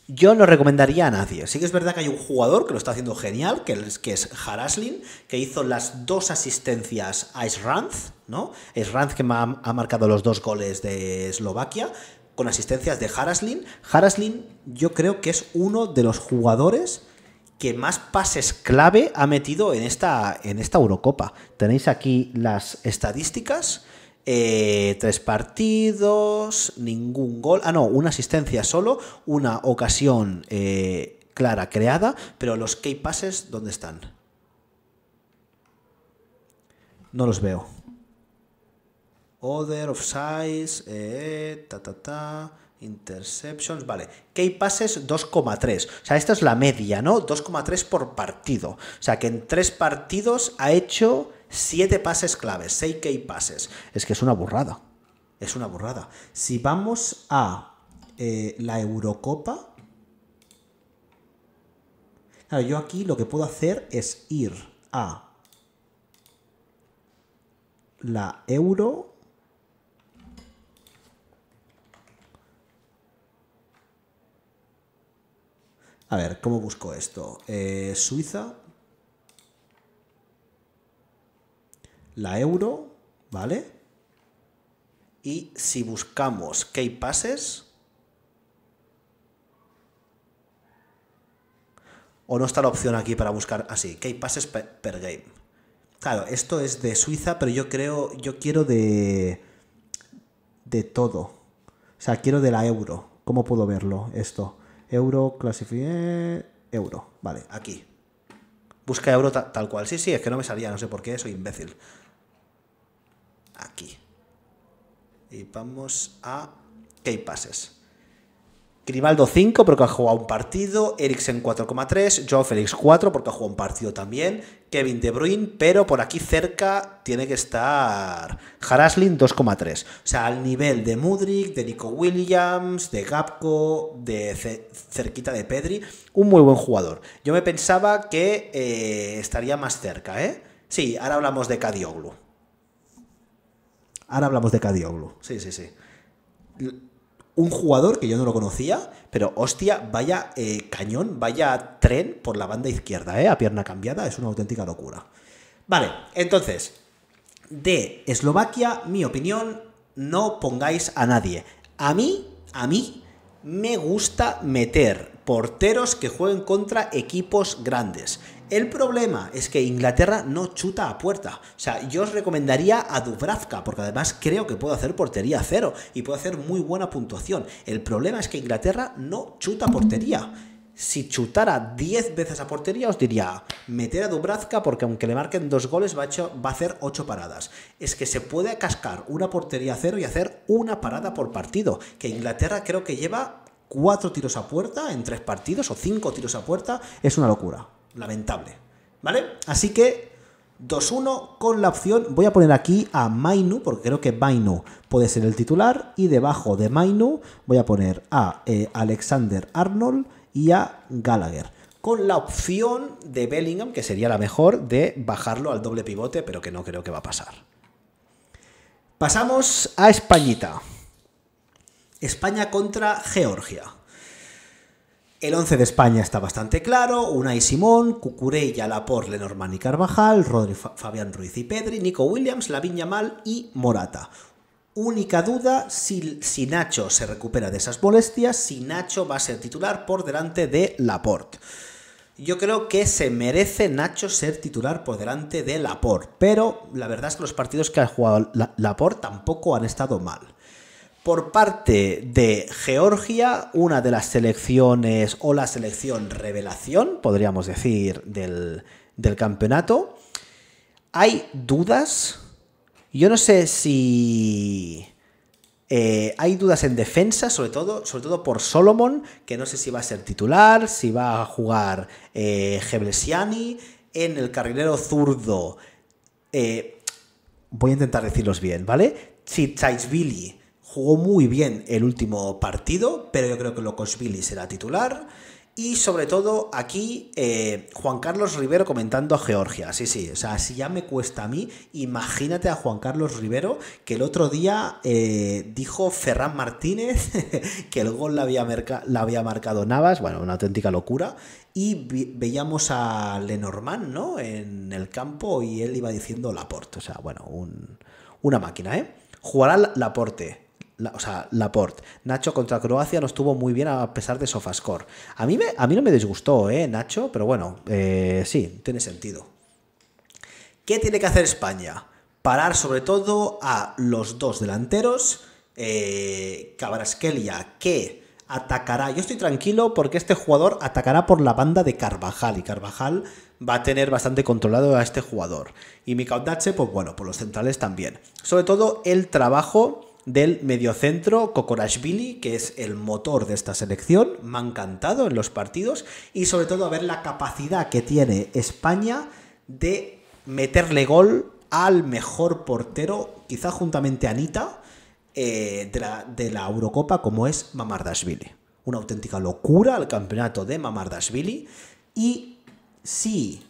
yo no recomendaría a nadie. Sí que es verdad que hay un jugador que lo está haciendo genial, que es, que es Haraslin, que hizo las dos asistencias a Schranz, ¿no? Schranz que ma ha marcado los dos goles de Eslovaquia, con asistencias de Haraslin. Haraslin yo creo que es uno de los jugadores que más pases clave ha metido en esta, en esta Eurocopa. Tenéis aquí las estadísticas. Eh, tres partidos, ningún gol, ah no, una asistencia solo, una ocasión eh, clara creada, pero los key passes, ¿dónde están? No los veo. Other, offsides, eh, ta ta ta, interceptions, vale, key passes dos coma tres, o sea, esta es la media, ¿no? dos coma tres por partido, o sea, que en tres partidos ha hecho siete pases claves, seis key pases. Es que es una burrada. Es una burrada. Si vamos a eh, la Eurocopa... Claro, yo aquí lo que puedo hacer es ir a la Euro... A ver, ¿cómo busco esto? Eh, Suiza. La Euro, ¿vale? Y si buscamos Key Passes... O no está la opción aquí para buscar así. Key Passes per, per game. Claro, esto es de Suiza, pero yo creo... Yo quiero de... De todo. O sea, quiero de la Euro. ¿Cómo puedo verlo esto? Euro, clasifique... Euro, vale, aquí. Busca euro ta tal cual. Sí, sí, es que no me salía, no sé por qué, soy imbécil. Aquí. Y vamos a... Key Passes. Grimaldo cinco porque ha jugado un partido. Eriksen cuatro coma tres. Joao Félix cuatro porque ha jugado un partido también. Kevin De Bruyne, pero por aquí cerca tiene que estar... Haraslin dos coma tres. O sea, al nivel de Mudryk, de Nico Williams, de Gapco, de ce cerquita de Pedri. Un muy buen jugador. Yo me pensaba que eh, estaría más cerca, ¿eh? Sí, ahora hablamos de Kadioglu. Ahora hablamos de Kadioglu. Sí, sí, sí. L Un jugador que yo no lo conocía, pero hostia, vaya eh, cañón, vaya tren por la banda izquierda, ¿eh? A pierna cambiada, es una auténtica locura. Vale, entonces, de Eslovaquia, mi opinión, no pongáis a nadie. A mí, a mí, me gusta meter porteros que jueguen contra equipos grandes. El problema es que Inglaterra no chuta a puerta. O sea, yo os recomendaría a Dubravka, porque además creo que puedo hacer portería cero y puedo hacer muy buena puntuación. El problema es que Inglaterra no chuta a portería. Si chutara diez veces a portería, os diría meter a Dubravka, porque aunque le marquen dos goles, va a hacer ocho paradas. Es que se puede cascar una portería cero y hacer una parada por partido, que Inglaterra creo que lleva cuatro tiros a puerta en tres partidos, o cinco tiros a puerta. Es una locura. Lamentable, ¿vale? Así que dos uno con la opción. Voy a poner aquí a Mainoo, porque creo que Mainoo puede ser el titular. Y debajo de Mainoo voy a poner a eh, Alexander Arnold y a Gallagher, con la opción de Bellingham, que sería la mejor, de bajarlo al doble pivote, pero que no creo que va a pasar. Pasamos a Españita. España contra Georgia. El once de España está bastante claro. Unai Simón, Cucurella, Laporte, Lenormand y Carvajal, Rodri, Fabián Ruiz y Pedri, Nico Williams, Lamine Yamal y Morata. Única duda, si, si Nacho se recupera de esas molestias, si Nacho va a ser titular por delante de Laporte. Yo creo que se merece Nacho ser titular por delante de Laporte, pero la verdad es que los partidos que ha jugado Laporte tampoco han estado mal. Por parte de Georgia, una de las selecciones o la selección revelación, podríamos decir, del, del campeonato. Hay dudas. Yo no sé si... Eh, hay dudas en defensa, sobre todo, sobre todo por Solomon, que no sé si va a ser titular, si va a jugar eh, Gebelsiani. En el carrilero zurdo... Eh, voy a intentar decirlos bien, ¿vale? Tzitzbili jugó muy bien el último partido, pero yo creo que Lokosvili será titular. Y sobre todo aquí, eh, Juan Carlos Rivero comentando a Georgia. Sí, sí, o sea, si ya me cuesta a mí, imagínate a Juan Carlos Rivero, que el otro día eh, dijo Ferran Martínez que el gol la había, la había marcado Navas. Bueno, una auténtica locura. Y veíamos a Lenormand, ¿no?, en el campo, y él iba diciendo Laporte. O sea, bueno, un, una máquina, ¿eh? Jugará Laporte. La, o sea, Laporte. Nacho contra Croacia no estuvo muy bien a pesar de Sofascore. A mí, me, a mí no me disgustó, ¿eh, Nacho? Pero bueno, eh, sí, tiene sentido. ¿Qué tiene que hacer España? Parar sobre todo a los dos delanteros. Eh, Kvaratskhelia, que atacará. Yo estoy tranquilo porque este jugador atacará por la banda de Carvajal. Y Carvajal va a tener bastante controlado a este jugador. Y Mikautadze, pues bueno, por los centrales también. Sobre todo el trabajo del mediocentro, Kokorashvili, que es el motor de esta selección, me ha encantado en los partidos, y sobre todo a ver la capacidad que tiene España de meterle gol al mejor portero, quizá juntamente a Anita, eh, de, la, de la Eurocopa, como es Mamardashvili. Una auténtica locura el campeonato de Mamardashvili. Y si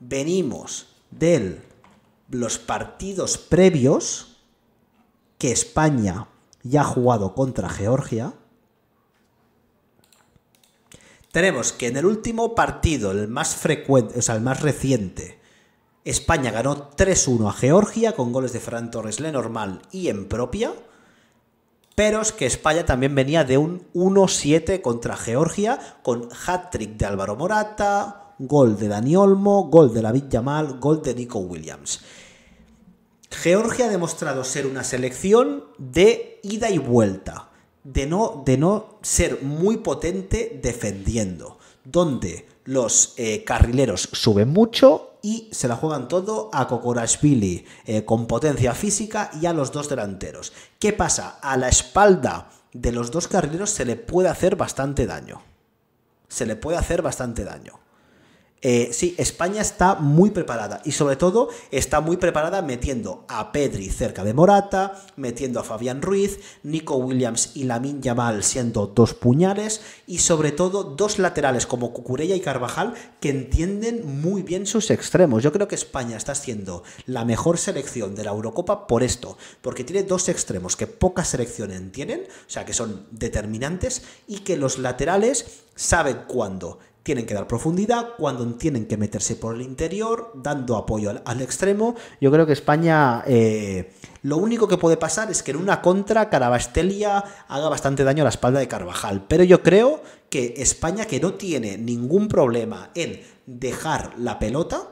venimos de los partidos previos que España ya ha jugado contra Georgia, tenemos que en el último partido, el más frecuente, o sea, el más reciente, España ganó tres uno a Georgia con goles de Ferran Torres, Lenormand y en propia. Pero es que España también venía de un uno siete contra Georgia con hat-trick de Álvaro Morata, gol de Dani Olmo, gol de Lamine Yamal, gol de Nico Williams. Georgia ha demostrado ser una selección de ida y vuelta, de no, de no ser muy potente defendiendo, donde los eh, carrileros suben mucho y se la juegan todo a Kokorashvili, eh, con potencia física, y a los dos delanteros. ¿Qué pasa? A la espalda de los dos carrileros se le puede hacer bastante daño. Se le puede hacer bastante daño. Eh, sí, España está muy preparada, y sobre todo está muy preparada metiendo a Pedri cerca de Morata, metiendo a Fabián Ruiz, Nico Williams y Lamine Yamal siendo dos puñales, y sobre todo dos laterales como Cucurella y Carvajal que entienden muy bien sus extremos. Yo creo que España está siendo la mejor selección de la Eurocopa por esto, porque tiene dos extremos que pocas selecciones tienen, o sea que son determinantes, y que los laterales saben cuándo tienen que dar profundidad, cuando tienen que meterse por el interior, dando apoyo al, al extremo. Yo creo que España, eh, lo único que puede pasar es que en una contra Kvaratskhelia haga bastante daño a la espalda de Carvajal. Pero yo creo que España, que no tiene ningún problema en dejar la pelota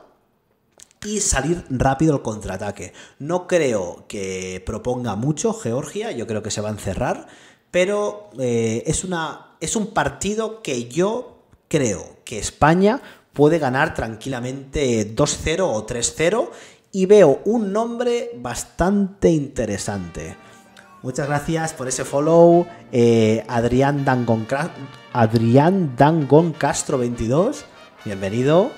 y salir rápido al contraataque. No creo que proponga mucho Georgia, yo creo que se va a encerrar, pero eh, es, una, es un partido que yo... creo que España puede ganar tranquilamente dos cero o tres cero, y veo un nombre bastante interesante. Muchas gracias por ese follow, eh, Adrián Dangón, Adrián Dangón Castro veintidós, bienvenido.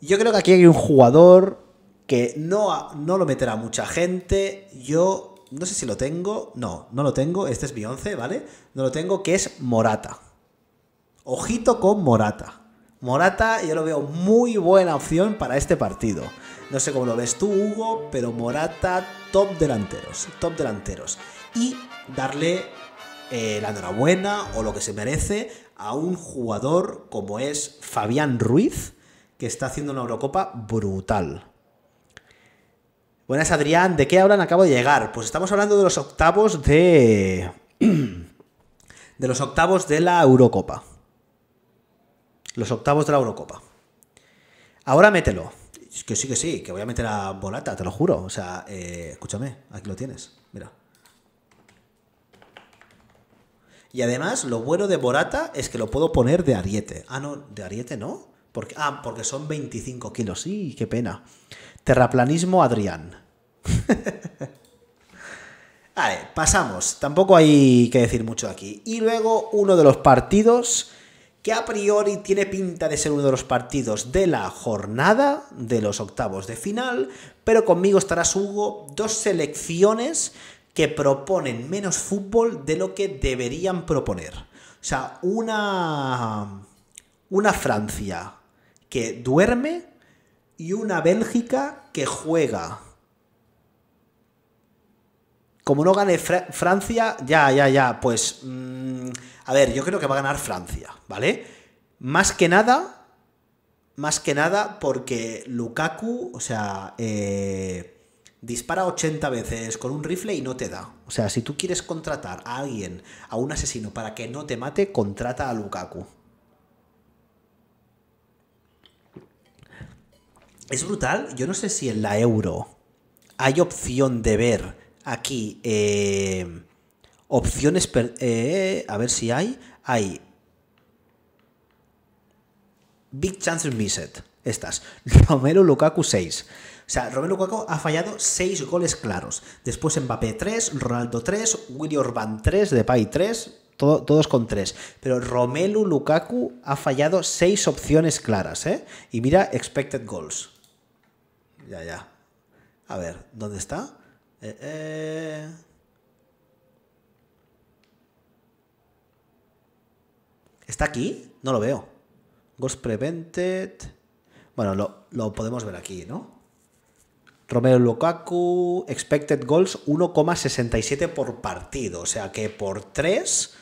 Yo creo que aquí hay un jugador que no, no lo meterá mucha gente. Yo no sé si lo tengo, no, no lo tengo, este es mi once, ¿vale? No lo tengo, que es Morata. Ojito con Morata. Morata yo lo veo muy buena opción para este partido. No sé cómo lo ves tú, Hugo, pero Morata, top delanteros, top delanteros. Y darle eh, la enhorabuena o lo que se merece a un jugador como es Fabián Ruiz, que está haciendo una Eurocopa brutal. Buenas, Adrián. ¿De qué hablan? Acabo de llegar. Pues estamos hablando de los octavos de... de los octavos de la Eurocopa. Los octavos de la Eurocopa. Ahora mételo. Que sí, que sí, que voy a meter a Morata, te lo juro. O sea, eh, escúchame, aquí lo tienes. Mira. Y además, lo bueno de Morata es que lo puedo poner de ariete. Ah, no, de ariete no. Porque, ah, porque son veinticinco kilos. Sí, qué pena. Terraplanismo Adrián. Vale, pasamos. Tampoco hay que decir mucho aquí. Y luego, uno de los partidos que a priori tiene pinta de ser uno de los partidos de la jornada, de los octavos de final, pero conmigo estarás, Hugo, dos selecciones que proponen menos fútbol de lo que deberían proponer. O sea, una, una Francia que duerme y una Bélgica que juega. Como no gane Fra- Francia, ya, ya, ya, pues... Mmm, a ver, yo creo que va a ganar Francia, ¿vale? Más que nada, más que nada porque Lukaku, o sea, eh, dispara ochenta veces con un rifle y no te da. O sea, si tú quieres contratar a alguien, a un asesino, para que no te mate, contrata a Lukaku. Es brutal. Yo no sé si en la Euro hay opción de ver aquí... Eh, opciones, eh, a ver si hay, hay Big Chances Missed, estas, Romelu Lukaku seis, o sea, Romelu Lukaku ha fallado seis goles claros, después Mbappé tres, Ronaldo tres, Willy Orban tres, Depay tres, todo, todos con tres, pero Romelu Lukaku ha fallado seis opciones claras, ¿eh? Y mira, Expected Goals, ya, ya, a ver, ¿dónde está? Eh... eh... ¿Está aquí? No lo veo. Goals prevented. Bueno, lo, lo podemos ver aquí, ¿no? Romero Lukaku, expected goals uno coma sesenta y siete por partido. O sea que por tres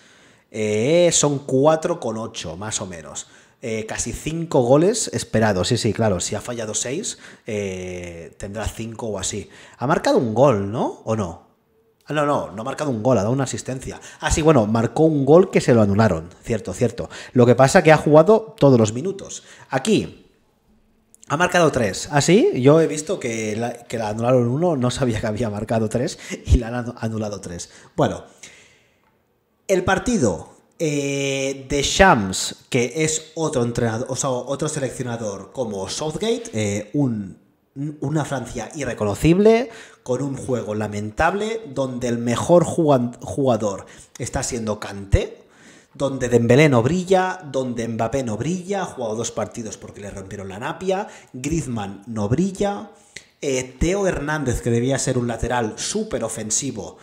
eh, son cuatro coma ocho más o menos. Eh, casi cinco goles esperados. Sí, sí, claro. Si ha fallado seis, eh, tendrá cinco o así. Ha marcado un gol, ¿no? ¿O no? Ah, no, no. No ha marcado un gol. Ha dado una asistencia. Ah, sí, bueno. Marcó un gol que se lo anularon. Cierto, cierto. Lo que pasa que ha jugado todos los minutos. Aquí... ha marcado tres. ¿Así? ¿Ah, yo he visto que la, que la anularon uno, no sabía que había marcado tres y la han anulado tres. Bueno, el partido eh, de Shams, que es otro entrenador, o sea, otro seleccionador como Southgate, eh, un, una Francia irreconocible, con un juego lamentable, donde el mejor jugador está siendo Kanté, donde Dembélé no brilla, donde Mbappé no brilla, ha jugado dos partidos porque le rompieron la napia, Griezmann no brilla, eh, Teo Hernández, que debía ser un lateral súper ofensivo,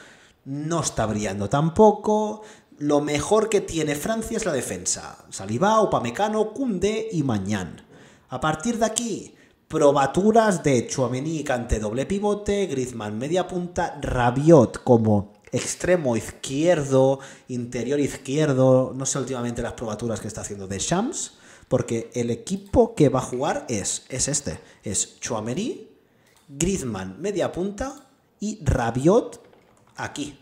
no está brillando tampoco. Lo mejor que tiene Francia es la defensa, Saliba, Upamecano, Koundé y Maignan. A partir de aquí, probaturas de Tchouaméni y Kanté doble pivote, Griezmann media punta, Rabiot como... extremo izquierdo, interior izquierdo, no sé últimamente las probaturas que está haciendo de Shams, porque el equipo que va a jugar es, es este, es Tchouaméni, Griezmann media punta y Rabiot aquí.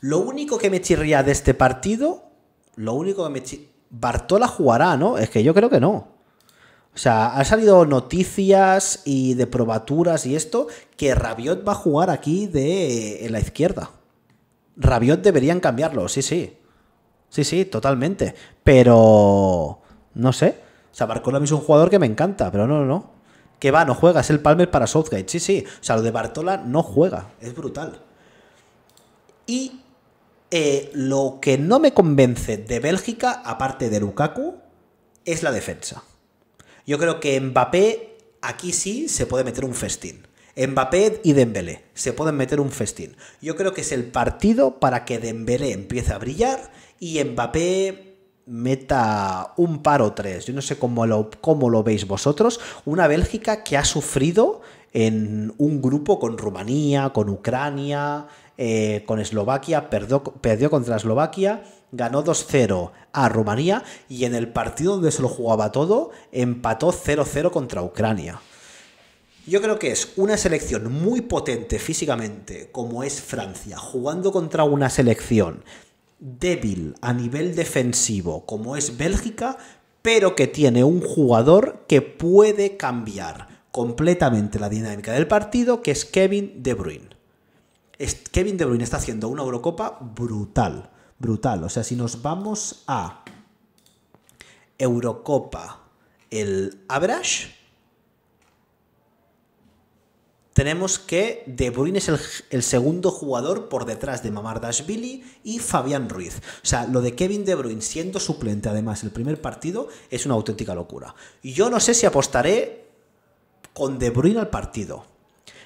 Lo único que me chirría de este partido, lo único que me chirría... Bartola jugará, ¿no? Es que yo creo que no. O sea, han salido noticias y de probaturas y esto, que Rabiot va a jugar aquí de en la izquierda. Rabiot deberían cambiarlo, sí, sí. Sí, sí, totalmente. Pero... no sé. O sea, Barcola es un jugador que me encanta, pero no, no, no. Que va, no juega, es el Palmer para Southgate, sí, sí. O sea, lo de Bartola no juega, es brutal. Y eh, lo que no me convence de Bélgica, aparte de Lukaku, es la defensa. Yo creo que Mbappé, aquí sí, se puede meter un festín. Mbappé y Dembélé se pueden meter un festín. Yo creo que es el partido para que Dembélé empiece a brillar y Mbappé meta un par o tres. Yo no sé cómo lo, cómo lo veis vosotros. Una Bélgica que ha sufrido en un grupo con Rumanía, con Ucrania, eh, con Eslovaquia, perdió, perdió contra Eslovaquia. Ganó dos cero a Rumanía y en el partido donde se lo jugaba todo, empató cero cero contra Ucrania. Yo creo que es una selección muy potente físicamente, como es Francia, jugando contra una selección débil a nivel defensivo, como es Bélgica, pero que tiene un jugador que puede cambiar completamente la dinámica del partido, que es Kevin De Bruyne. Kevin De Bruyne está haciendo una Eurocopa brutal. Brutal, o sea, si nos vamos a Eurocopa, el average, tenemos que De Bruyne es el, el segundo jugador por detrás de Mamardashvili y Fabián Ruiz. O sea, lo de Kevin De Bruyne siendo suplente, además, el primer partido, es una auténtica locura. Y yo no sé si apostaré con De Bruyne al partido.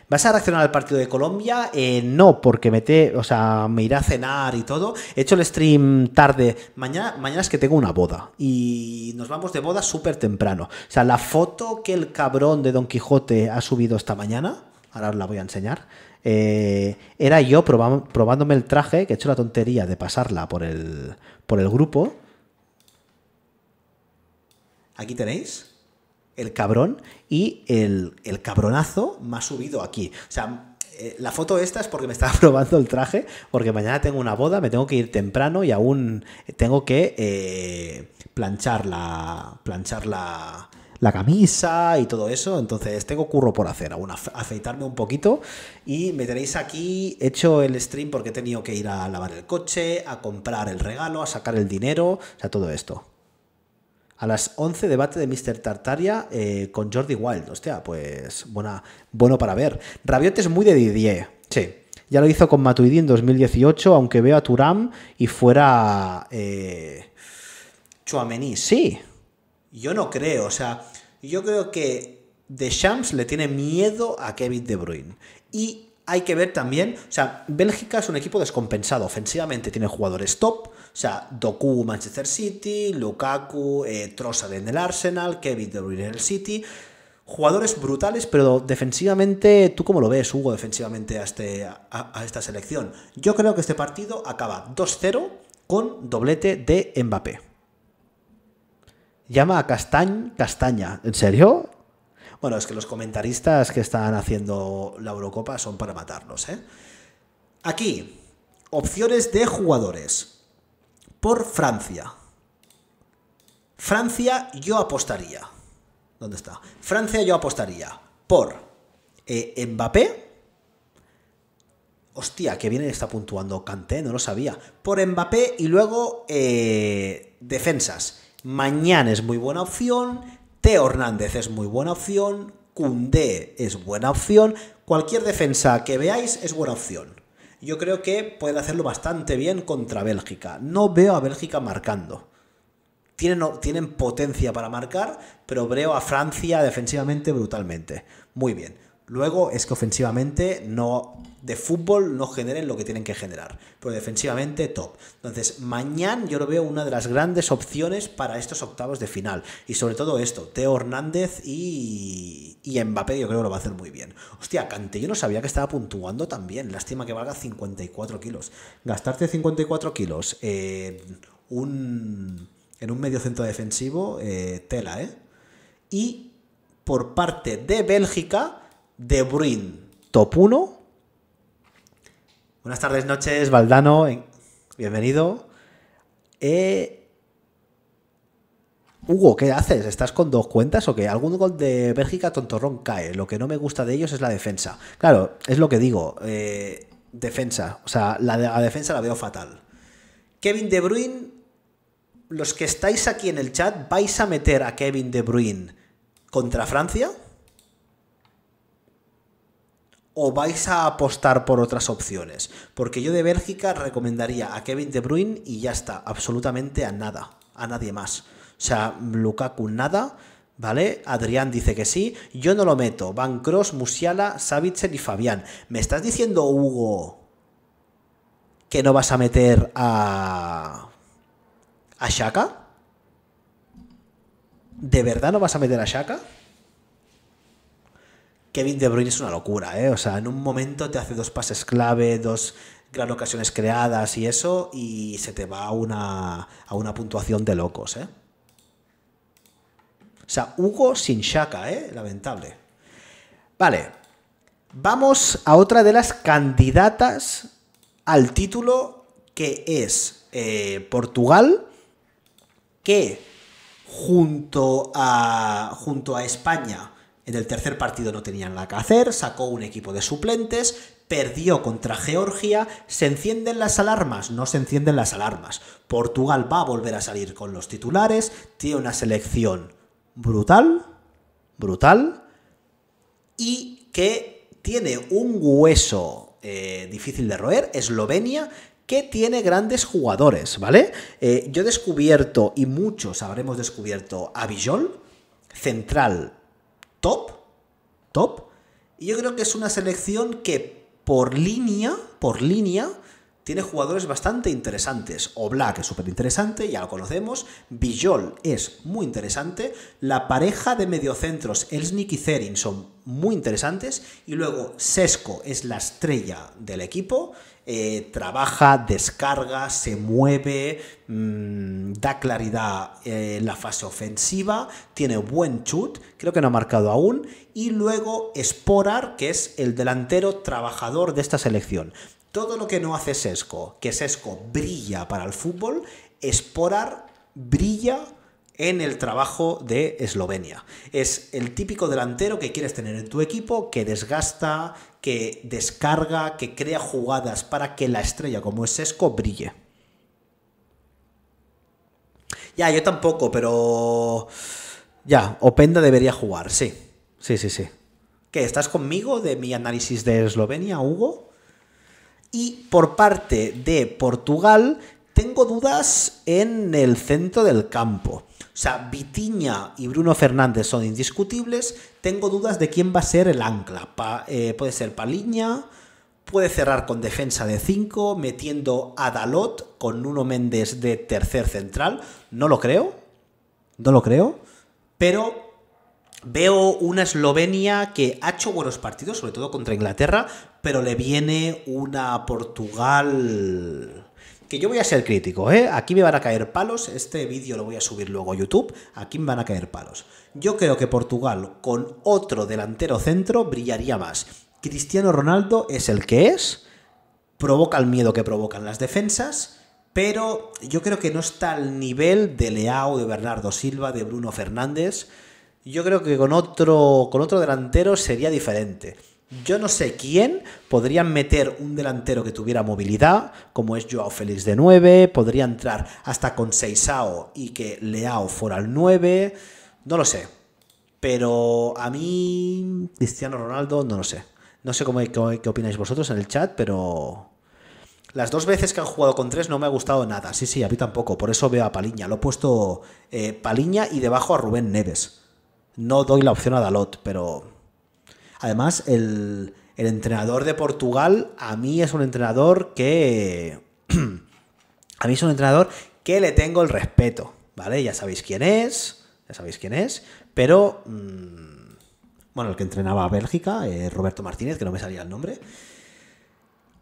¿Vas a reaccionar al partido de Colombia? Eh, no, porque me, te, o sea, me iré a cenar y todo. He hecho el stream tarde. Mañana, mañana es que tengo una boda. Y nos vamos de boda súper temprano. O sea, la foto que el cabrón de Don Quijote ha subido esta mañana, ahora os la voy a enseñar, eh, era yo probam, probándome el traje, que he hecho la tontería de pasarla por el, por el grupo. Aquí tenéis. El cabrón y el, el cabronazo me ha subido aquí. O sea, eh, la foto esta es porque me estaba probando el traje, porque mañana tengo una boda, me tengo que ir temprano y aún tengo que eh, planchar, la, planchar la, la camisa y todo eso. Entonces tengo curro por hacer, aún afeitarme un poquito. Y me tenéis aquí, he hecho el stream porque he tenido que ir a lavar el coche, a comprar el regalo, a sacar el dinero, o sea, todo esto. A las once, debate de míster Tartaria eh, con Jordi Wild. Hostia, pues buena, bueno para ver. Rabiot es muy de Didier. Sí, ya lo hizo con Matuidi en dos mil dieciocho, aunque veo a Thuram y fuera eh, Tchouaméni. Sí, yo no creo. O sea, yo creo que Deschamps le tiene miedo a Kevin De Bruyne. Y hay que ver también, o sea, Bélgica es un equipo descompensado ofensivamente, tiene jugadores top, o sea, Doku, Manchester City, Lukaku, eh, Trossard en el Arsenal, Kevin De Bruyne en el City, jugadores brutales, pero defensivamente, ¿tú cómo lo ves, Hugo, defensivamente a, este, a, a esta selección? Yo creo que este partido acaba dos cero con doblete de Mbappé. Llama a Castañ, Castaña, ¿en serio? Bueno, es que los comentaristas que están haciendo la Eurocopa son para matarnos, ¿eh? Aquí, opciones de jugadores. Por Francia. Francia yo apostaría. ¿Dónde está? Francia yo apostaría por eh, Mbappé. Hostia, que bien está puntuando Kanté, no lo sabía. Por Mbappé y luego eh, defensas. Mañana es muy buena opción. Teo Hernández es muy buena opción, Koundé es buena opción, cualquier defensa que veáis es buena opción. Yo creo que pueden hacerlo bastante bien contra Bélgica. No veo a Bélgica marcando. Tienen, tienen potencia para marcar, pero veo a Francia defensivamente brutalmente. Muy bien. Luego es que ofensivamente no, de fútbol no generen lo que tienen que generar, pero defensivamente top. Entonces mañana yo lo veo una de las grandes opciones para estos octavos de final y sobre todo esto, Teo Hernández y, y Mbappé yo creo que lo va a hacer muy bien. Hostia, Kanté yo no sabía que estaba puntuando tan bien, lástima que valga cincuenta y cuatro kilos. Gastarte cincuenta y cuatro kilos en un, en un medio centro defensivo, eh, tela, ¿eh? Y por parte de Bélgica... De Bruyne, top uno. Buenas tardes, noches, Valdano. Bienvenido. Eh... Hugo, ¿qué haces? ¿Estás con dos cuentas o qué? Algún gol de Bélgica tontorrón cae. Lo que no me gusta de ellos es la defensa. Claro, es lo que digo. Eh, defensa. O sea, la, de la defensa la veo fatal. Kevin De Bruyne. Los que estáis aquí en el chat, ¿vais a meter a Kevin De Bruyne contra Francia? ¿O vais a apostar por otras opciones? Porque yo de Bélgica recomendaría a Kevin De Bruyne y ya está, absolutamente a nada, a nadie más. O sea, Lukaku nada, ¿vale? Adrián dice que sí, yo no lo meto. Van Kroos, Musiala, Savitzer y Fabián. ¿Me estás diciendo, Hugo, que no vas a meter a... a Xhaka? ¿De verdad no vas a meter a Xhaka? Kevin De Bruyne es una locura, ¿eh? O sea, en un momento te hace dos pases clave, dos gran ocasiones creadas y eso, y se te va a una, a una puntuación de locos, ¿eh? O sea, Hugo sin Xhaka, ¿eh? Lamentable. Vale, vamos a otra de las candidatas al título, que es eh, Portugal, que junto a, junto a España... En el tercer partido no tenían nada que hacer, sacó un equipo de suplentes, perdió contra Georgia, ¿se encienden las alarmas? No se encienden las alarmas. Portugal va a volver a salir con los titulares, tiene una selección brutal, brutal, y que tiene un hueso eh, difícil de roer, Eslovenia, que tiene grandes jugadores, ¿vale? Eh, yo he descubierto, y muchos habremos descubierto, a Aebischer, central, top, top, y yo creo que es una selección que por línea, por línea, tiene jugadores bastante interesantes. Oblak es súper interesante, ya lo conocemos, Bijol es muy interesante, la pareja de mediocentros, Elšnik y Zerin, son muy interesantes, y luego Sesco es la estrella del equipo, eh, trabaja, descarga, se mueve, mmm, da claridad eh, en la fase ofensiva, tiene buen chut, creo que no ha marcado aún, y luego Sporar, que es el delantero trabajador de esta selección. Todo lo que no hace Sesco, que Sesco brilla para el fútbol, Sporar brilla en el trabajo de Eslovenia. Es el típico delantero que quieres tener en tu equipo, que desgasta, que descarga, que crea jugadas para que la estrella como es Sesco brille. Ya, yo tampoco, pero... Ya, Openda debería jugar, sí. Sí, sí, sí. ¿Qué, estás conmigo de mi análisis de Eslovenia, Hugo? Y por parte de Portugal, tengo dudas en el centro del campo. O sea, Vitinha y Bruno Fernández son indiscutibles. Tengo dudas de quién va a ser el ancla. Pa, eh, puede ser Palinha Puede cerrar con defensa de cinco, metiendo a Dalot con Nuno Méndez de tercer central. No lo creo, no lo creo, pero veo una Eslovenia que ha hecho buenos partidos, sobre todo contra Inglaterra, pero le viene una Portugal... Que yo voy a ser crítico, ¿eh? Aquí me van a caer palos. Este vídeo lo voy a subir luego a YouTube. Aquí me van a caer palos. Yo creo que Portugal, con otro delantero centro, brillaría más. Cristiano Ronaldo es el que es. Provoca el miedo que provocan las defensas. Pero yo creo que no está al nivel de Leao, de Bernardo Silva, de Bruno Fernández. Yo creo que con otro, con otro delantero sería diferente. Yo no sé quién. Podrían meter un delantero que tuviera movilidad, como es Joao Félix de nueve. Podría entrar hasta con Seisao y que Leao fuera el nueve. No lo sé. Pero a mí, Cristiano Ronaldo, no lo sé. No sé cómo, qué, qué opináis vosotros en el chat, pero... Las dos veces que han jugado con tres no me ha gustado nada. Sí, sí, a mí tampoco. Por eso veo a Paliña. Lo he puesto eh, Paliña y debajo a Rubén Neves. No doy la opción a Dalot, pero... Además, el, el entrenador de Portugal a mí es un entrenador que... A mí es un entrenador que le tengo el respeto, ¿vale? Ya sabéis quién es, ya sabéis quién es, pero... Mmm, bueno, el que entrenaba a Bélgica, eh, Roberto Martínez, que no me salía el nombre.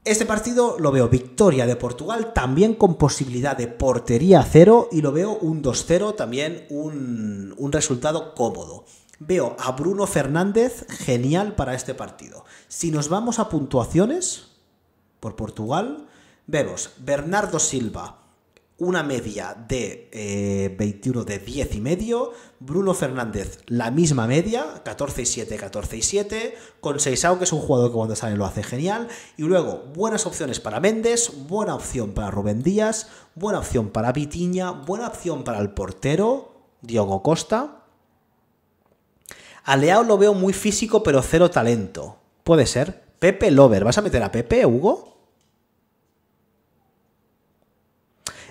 Este partido lo veo victoria de Portugal, también con posibilidad de portería cero, y lo veo un dos cero, también un, un resultado cómodo. Veo a Bruno Fernández genial para este partido. Si nos vamos a puntuaciones por Portugal, vemos Bernardo Silva una media de eh, veintiuno de diez y medio, Bruno Fernández la misma media, catorce y siete, catorce y siete, con Seisao, que es un jugador que cuando sale lo hace genial, y luego buenas opciones para Méndez, buena opción para Rubén Díaz, buena opción para Vitinha, buena opción para el portero, Diogo Costa. A Leao lo veo muy físico, pero cero talento. Puede ser. Pepe Lover. ¿Vas a meter a Pepe, Hugo?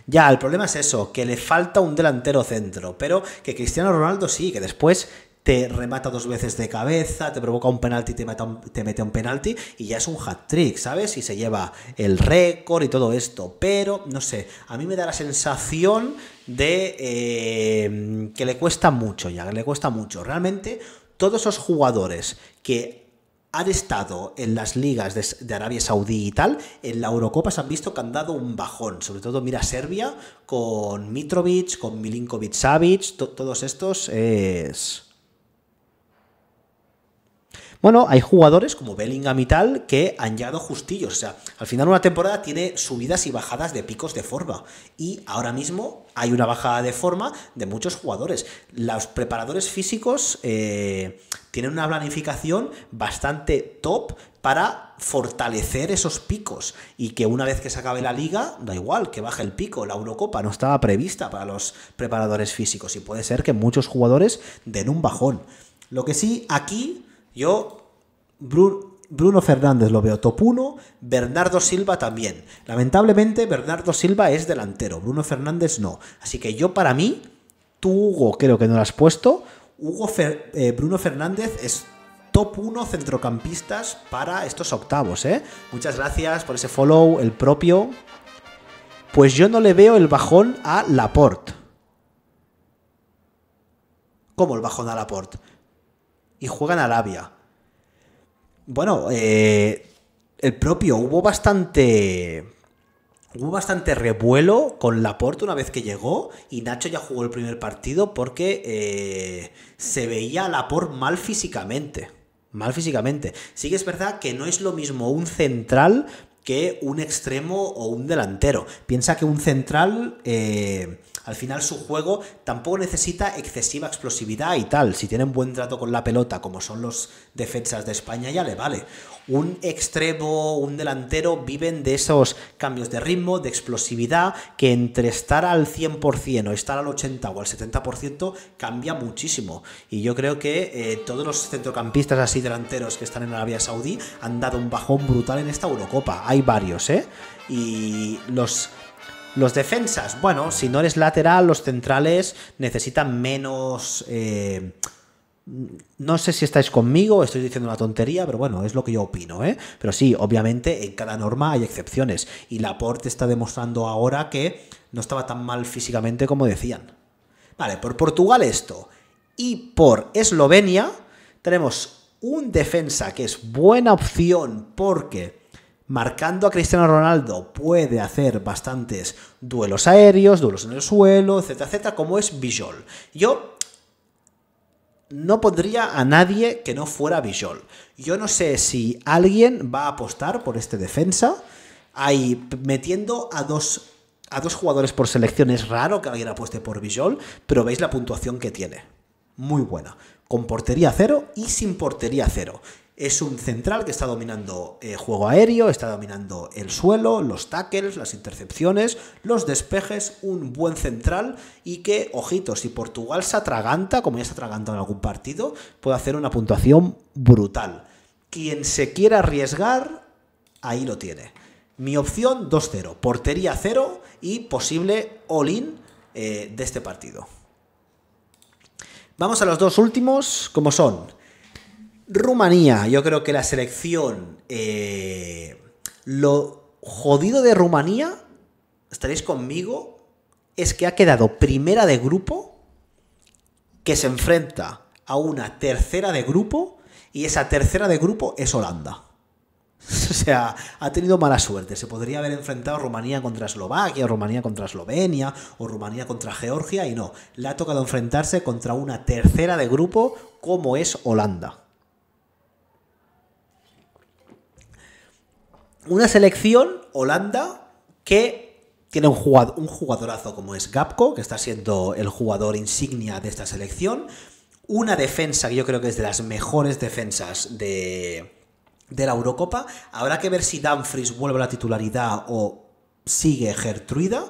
Ya, el problema es eso, que le falta un delantero centro. Pero que Cristiano Ronaldo sí, que después te remata dos veces de cabeza, te provoca un penalti, te, mata un, te mete un penalti y ya es un hat-trick, ¿sabes? Y se lleva el récord y todo esto. Pero, no sé, a mí me da la sensación de eh, que le cuesta mucho ya, que le cuesta mucho. Realmente... Todos esos jugadores que han estado en las ligas de, de Arabia Saudí y tal, en la Eurocopa se han visto que han dado un bajón. Sobre todo, mira, Serbia con Mitrovic, con Milinkovic-Savic, to, todos estos es... Bueno, hay jugadores como Bellingham y tal que han llegado justillos. O sea, al final una temporada tiene subidas y bajadas de picos de forma. Y ahora mismo hay una bajada de forma de muchos jugadores. Los preparadores físicos eh, tienen una planificación bastante top para fortalecer esos picos. Y que una vez que se acabe la liga, da igual, que baje el pico. La Eurocopa no estaba prevista para los preparadores físicos. Y puede ser que muchos jugadores den un bajón. Lo que sí, aquí... Yo, Bruno Fernández lo veo top uno, Bernardo Silva también. Lamentablemente, Bernardo Silva es delantero, Bruno Fernández no. Así que yo, para mí, tú, Hugo, creo que no lo has puesto, Hugo Fer, eh, Bruno Fernández es top uno centrocampistas para estos octavos, ¿eh? Muchas gracias por ese follow, el propio. Pues yo no le veo el bajón a Laporte. ¿Cómo el bajón a Laporte? Y juegan a Arabia. Bueno, eh, el propio, hubo bastante hubo bastante revuelo con Laporte una vez que llegó, y Nacho ya jugó el primer partido porque eh, se veía a Laporte mal físicamente, mal físicamente. Sí que es verdad que no es lo mismo un central que un extremo o un delantero. Piensa que un central... Eh, Al final su juego tampoco necesita excesiva explosividad y tal. Si tienen buen trato con la pelota, como son los defensas de España, ya le vale. Un extremo, un delantero viven de esos cambios de ritmo, de explosividad, que entre estar al cien por cien o estar al ochenta por ciento o al setenta por ciento cambia muchísimo. Y yo creo que eh, todos los centrocampistas así delanteros que están en Arabia Saudí han dado un bajón brutal en esta Eurocopa. Hay varios, ¿eh? Y los... Los defensas, bueno, si no eres lateral, los centrales necesitan menos eh, No sé si estáis conmigo, estoy diciendo una tontería, pero bueno, es lo que yo opino, ¿eh? Pero sí, obviamente en cada norma hay excepciones y Laporte está demostrando ahora que no estaba tan mal físicamente como decían. Vale, por Portugal esto. Y por Eslovenia tenemos un defensa que es buena opción porque marcando a Cristiano Ronaldo puede hacer bastantes duelos aéreos, duelos en el suelo, etcétera, etcétera, como es Bijol. Yo no pondría a nadie que no fuera Bijol. Yo no sé si alguien va a apostar por este defensa. Ahí, metiendo a dos, a dos jugadores por selección, es raro que alguien apueste por Bijol, pero veis la puntuación que tiene. Muy buena. Con portería cero y sin portería cero. Es un central que está dominando el juego aéreo, está dominando el suelo, los tackles, las intercepciones, los despejes, un buen central y que, ojito, si Portugal se atraganta, como ya se atraganta en algún partido, puede hacer una puntuación brutal. Quien se quiera arriesgar, ahí lo tiene. Mi opción dos cero, portería cero y posible all-in eh, de este partido. Vamos a los dos últimos, como son Rumanía. Yo creo que la selección, eh, lo jodido de Rumanía, estaréis conmigo, es que ha quedado primera de grupo, que se enfrenta a una tercera de grupo, y esa tercera de grupo es Holanda. O sea, ha tenido mala suerte. Se podría haber enfrentado Rumanía contra Eslovaquia, o Rumanía contra Eslovenia, o Rumanía contra Georgia, y no. Le ha tocado enfrentarse contra una tercera de grupo como es Holanda. Una selección, Holanda, que tiene un jugadorazo como es Gapco, que está siendo el jugador insignia de esta selección. Una defensa que yo creo que es de las mejores defensas de, de la Eurocopa. Habrá que ver si Dumfries vuelve a la titularidad o sigue Gertruida.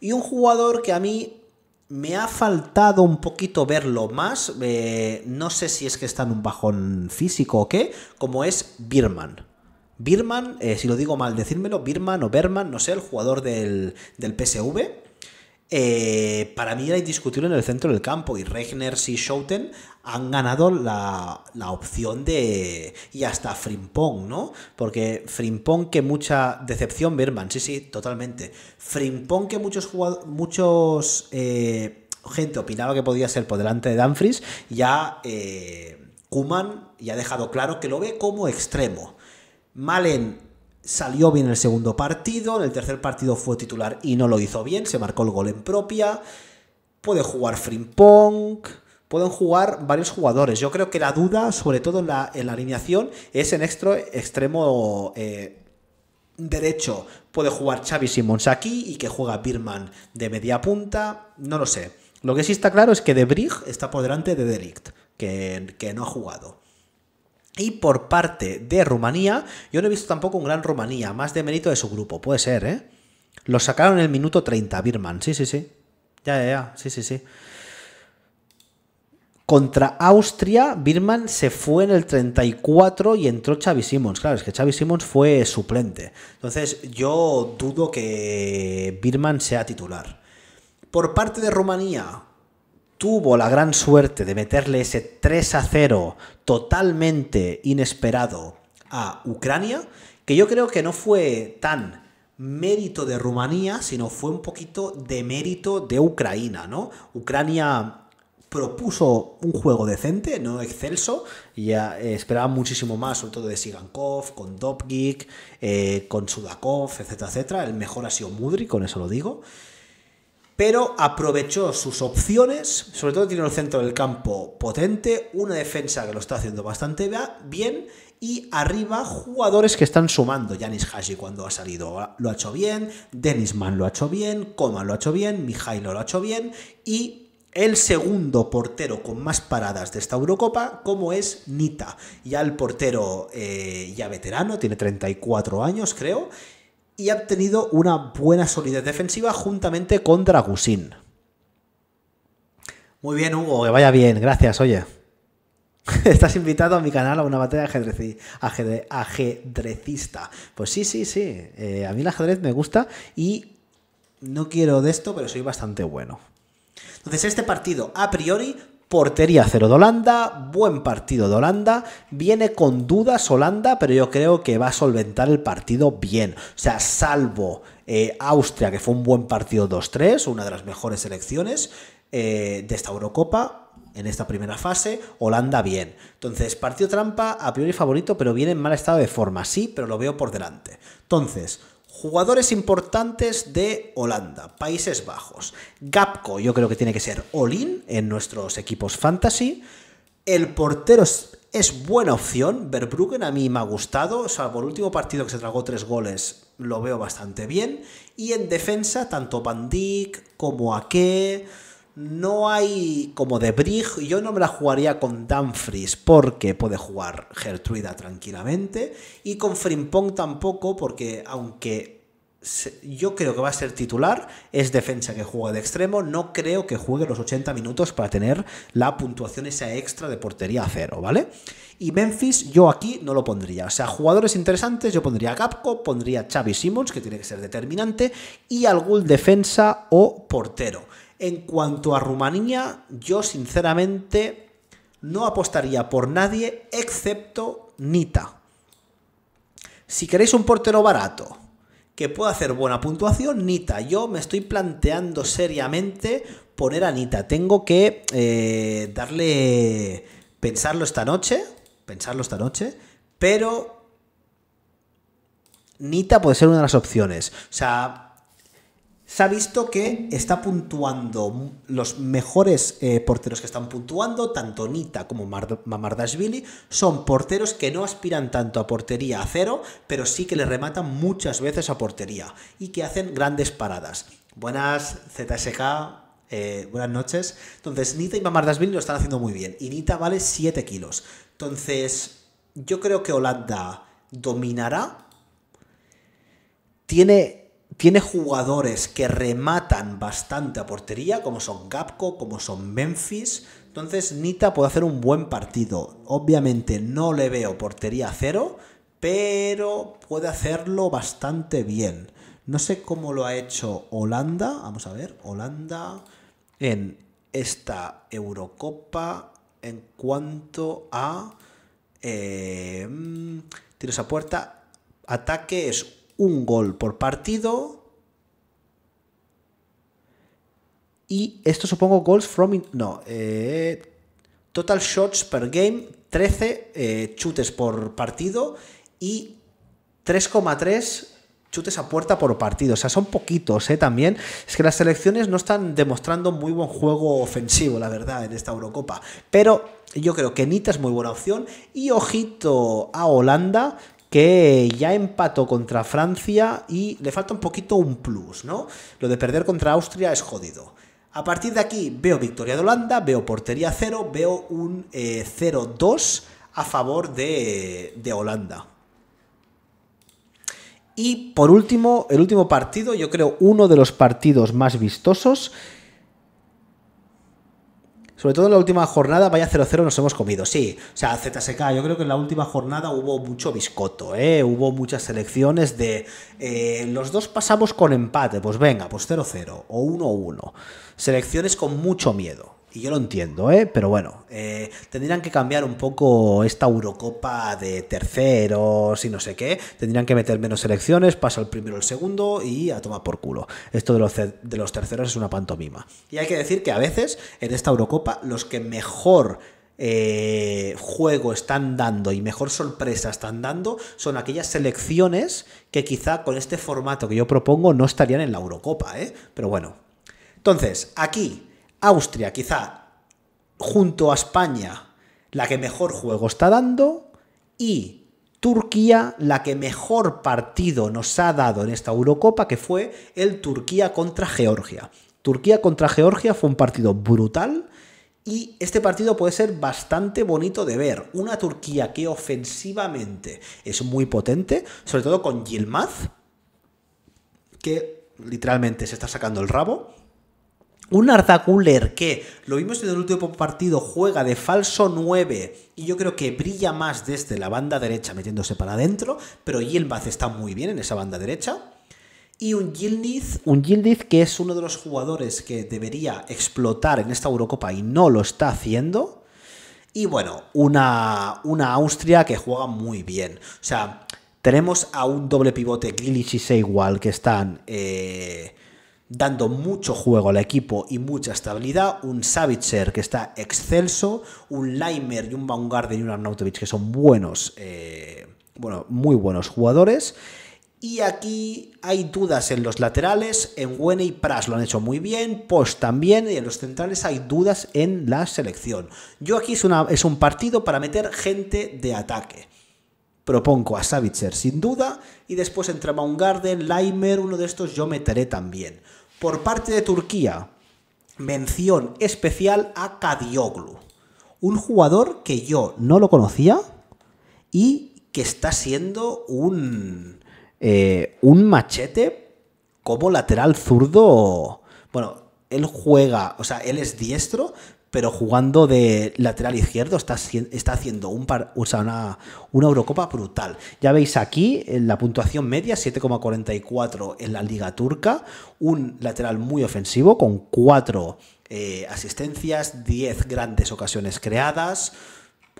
Y un jugador que a mí me ha faltado un poquito verlo más, eh, no sé si es que está en un bajón físico o qué, como es Birman. Birman, eh, si lo digo mal, decírmelo, Birman o Berman, no sé, el jugador del, del P S V, eh, para mí era indiscutible en el centro del campo, y Regners y Schouten han ganado la, la opción de... y hasta Frimpong, ¿no? Porque Frimpong que mucha... decepción Birman, sí, sí, totalmente. Frimpong que muchos jugadores... muchos... Eh, gente opinaba que podía ser por delante de Dumfries, ya eh, Koeman ya ha dejado claro que lo ve como extremo. Malen salió bien en el segundo partido, en el tercer partido fue titular y no lo hizo bien, se marcó el gol en propia. Puede jugar Frimpong, pueden jugar varios jugadores. Yo creo que la duda, sobre todo en la, en la alineación, es en extro, extremo eh, derecho. Puede jugar Xavi Simons aquí y que juega Birman de media punta, no lo sé. Lo que sí está claro es que De Vrij está por delante de De Ligt, que, que no ha jugado. Y por parte de Rumanía, yo no he visto tampoco un gran Rumanía, más de mérito de su grupo, puede ser, ¿eh? Lo sacaron en el minuto treinta, Birman, sí, sí, sí. Ya, ya, ya, sí, sí, sí. Contra Austria, Birman se fue en el treinta y cuatro y entró Xavi Simons. Claro, es que Xavi Simons fue suplente. Entonces, yo dudo que Birman sea titular. Por parte de Rumanía, tuvo la gran suerte de meterle ese tres a cero totalmente inesperado a Ucrania, que yo creo que no fue tan mérito de Rumanía, sino fue un poquito de mérito de Ucrania, ¿no? Ucrania propuso un juego decente, no excelso, ya esperaba muchísimo más, sobre todo de Sigankov, con Dobgik, eh, con Sudakov, etcétera, etcétera. El mejor ha sido Mudri, con eso lo digo. Pero aprovechó sus opciones, sobre todo tiene el centro del campo potente, una defensa que lo está haciendo bastante bien, y arriba jugadores que están sumando. Yanis Hadji cuando ha salido lo ha hecho bien, Denizman lo ha hecho bien, Koman lo ha hecho bien, Mijailo lo ha hecho bien, y el segundo portero con más paradas de esta Eurocopa, como es Nita. Ya el portero eh, ya veterano, tiene treinta y cuatro años creo, y ha obtenido una buena solidez defensiva juntamente con Dragusin. Muy bien, Hugo, que vaya bien. Gracias, oye. Estás invitado a mi canal a una batalla ajedreci, ajedre, ajedrecista. Pues sí, sí, sí. Eh, a mí el ajedrez me gusta y no quiero de esto, pero soy bastante bueno. Entonces, este partido, a priori, Portería cero de Holanda, buen partido de Holanda, viene con dudas Holanda, pero yo creo que va a solventar el partido bien. O sea, salvo eh, Austria, que fue un buen partido dos tres, una de las mejores selecciones eh, de esta Eurocopa, en esta primera fase, Holanda bien. Entonces, partido trampa, a priori favorito, pero viene en mal estado de forma, sí, pero lo veo por delante. Entonces, jugadores importantes de Holanda, Países Bajos. Gapco, yo creo que tiene que ser all-in en nuestros equipos fantasy. El portero es, es buena opción. Verbruggen a mí me ha gustado, salvo el último partido que se tragó tres goles, lo veo bastante bien. Y en defensa, tanto Van Dijk como Ake. No hay como De Brij, yo no me la jugaría con Dumfries porque puede jugar Gertruida tranquilamente y con Frimpong tampoco porque aunque yo creo que va a ser titular, es defensa que juega de extremo, no creo que juegue los ochenta minutos para tener la puntuación esa extra de portería a cero, ¿vale? Y Memphis yo aquí no lo pondría, o sea, jugadores interesantes yo pondría Gapco, pondría Xavi Simons que tiene que ser determinante y algún defensa o portero. En cuanto a Rumanía, yo sinceramente no apostaría por nadie excepto Nita. Si queréis un portero barato que pueda hacer buena puntuación, Nita. Yo me estoy planteando seriamente poner a Nita. Tengo que eh, darle... pensarlo esta noche, pensarlo esta noche, pero Nita puede ser una de las opciones. O sea, se ha visto que está puntuando los mejores eh, porteros que están puntuando, tanto Nita como Mamardashvili, son porteros que no aspiran tanto a portería a cero, pero sí que le rematan muchas veces a portería y que hacen grandes paradas. Buenas, Z S K. Eh, buenas noches. Entonces, Nita y Mamardashvili lo están haciendo muy bien. Y Nita vale siete kilos. Entonces, yo creo que Holanda dominará. Tiene... Tiene jugadores que rematan bastante a portería, como son Gapco, como son Memphis. Entonces Nita puede hacer un buen partido. Obviamente no le veo portería a cero, pero puede hacerlo bastante bien. No sé cómo lo ha hecho Holanda. Vamos a ver, Holanda en esta Eurocopa en cuanto a eh, tiros a puerta. Ataque es un gol por partido. Y esto supongo goals from... In, no. Eh, total shots per game. trece eh, chutes por partido. Y tres coma tres chutes a puerta por partido. O sea, son poquitos, ¿eh? También. Es que las selecciones no están demostrando muy buen juego ofensivo, la verdad, en esta Eurocopa. Pero yo creo que Nita es muy buena opción. Y ojito a Holanda, que ya empató contra Francia y le falta un poquito un plus, ¿no? Lo de perder contra Austria es jodido. A partir de aquí veo victoria de Holanda, veo portería cero, veo un eh, cero dos a favor de, de Holanda. Y por último, el último partido, yo creo uno de los partidos más vistosos. Sobre todo en la última jornada, vaya cero cero nos hemos comido, sí. O sea, Z S K, yo creo que en la última jornada hubo mucho biscoto, ¿eh? Hubo muchas selecciones de... Eh, los dos pasamos con empate, pues venga, pues cero cero o uno uno. Selecciones con mucho miedo. Y yo lo entiendo, ¿eh? Pero bueno, eh, tendrían que cambiar un poco esta Eurocopa de terceros y no sé qué. Tendrían que meter menos selecciones, pasa el primero el segundo y a tomar por culo. Esto de los, de los terceros es una pantomima. Y hay que decir que a veces en esta Eurocopa los que mejor eh, juego están dando y mejor sorpresa están dando son aquellas selecciones que quizá con este formato que yo propongo no estarían en la Eurocopa, ¿eh? Pero bueno. Entonces, aquí... Austria, quizá, junto a España, la que mejor juego está dando, y Turquía, la que mejor partido nos ha dado en esta Eurocopa, que fue el Turquía contra Georgia. Turquía contra Georgia fue un partido brutal, y este partido puede ser bastante bonito de ver. Una Turquía que ofensivamente es muy potente, sobre todo con Yilmaz, que literalmente se está sacando el rabo. Un Arda Güler que, lo vimos en el último partido, juega de falso nueve y yo creo que brilla más desde la banda derecha metiéndose para adentro, pero Yilmaz está muy bien en esa banda derecha. Y un Yildiz, un Yildiz que es uno de los jugadores que debería explotar en esta Eurocopa y no lo está haciendo. Y bueno, una, una Austria que juega muy bien. O sea, tenemos a un doble pivote, Grealish y Seiwald, que están eh, dando mucho juego al equipo y mucha estabilidad. Un Savitzer que está excelso. Un Leimer y un Baumgarten y un Arnautovic que son buenos, eh, bueno, muy buenos jugadores. Y aquí hay dudas en los laterales, en Wene y Pras lo han hecho muy bien, Post también, y en los centrales hay dudas en la selección. Yo aquí es, una, es un partido para meter gente de ataque. Propongo a Savitzer sin duda, y después entre Baumgarten, Leimer, uno de estos yo meteré también. Por parte de Turquía, mención especial a Kadioglu, un jugador que yo no lo conocía y que está siendo un... Eh, un machete como lateral zurdo. Bueno, él juega, o sea, él es diestro, pero jugando de lateral izquierdo está, está haciendo un par, o sea, una, una Eurocopa brutal. Ya veis aquí en la puntuación media, siete coma cuarenta y cuatro en la Liga Turca, un lateral muy ofensivo con cuatro eh, asistencias, diez grandes ocasiones creadas,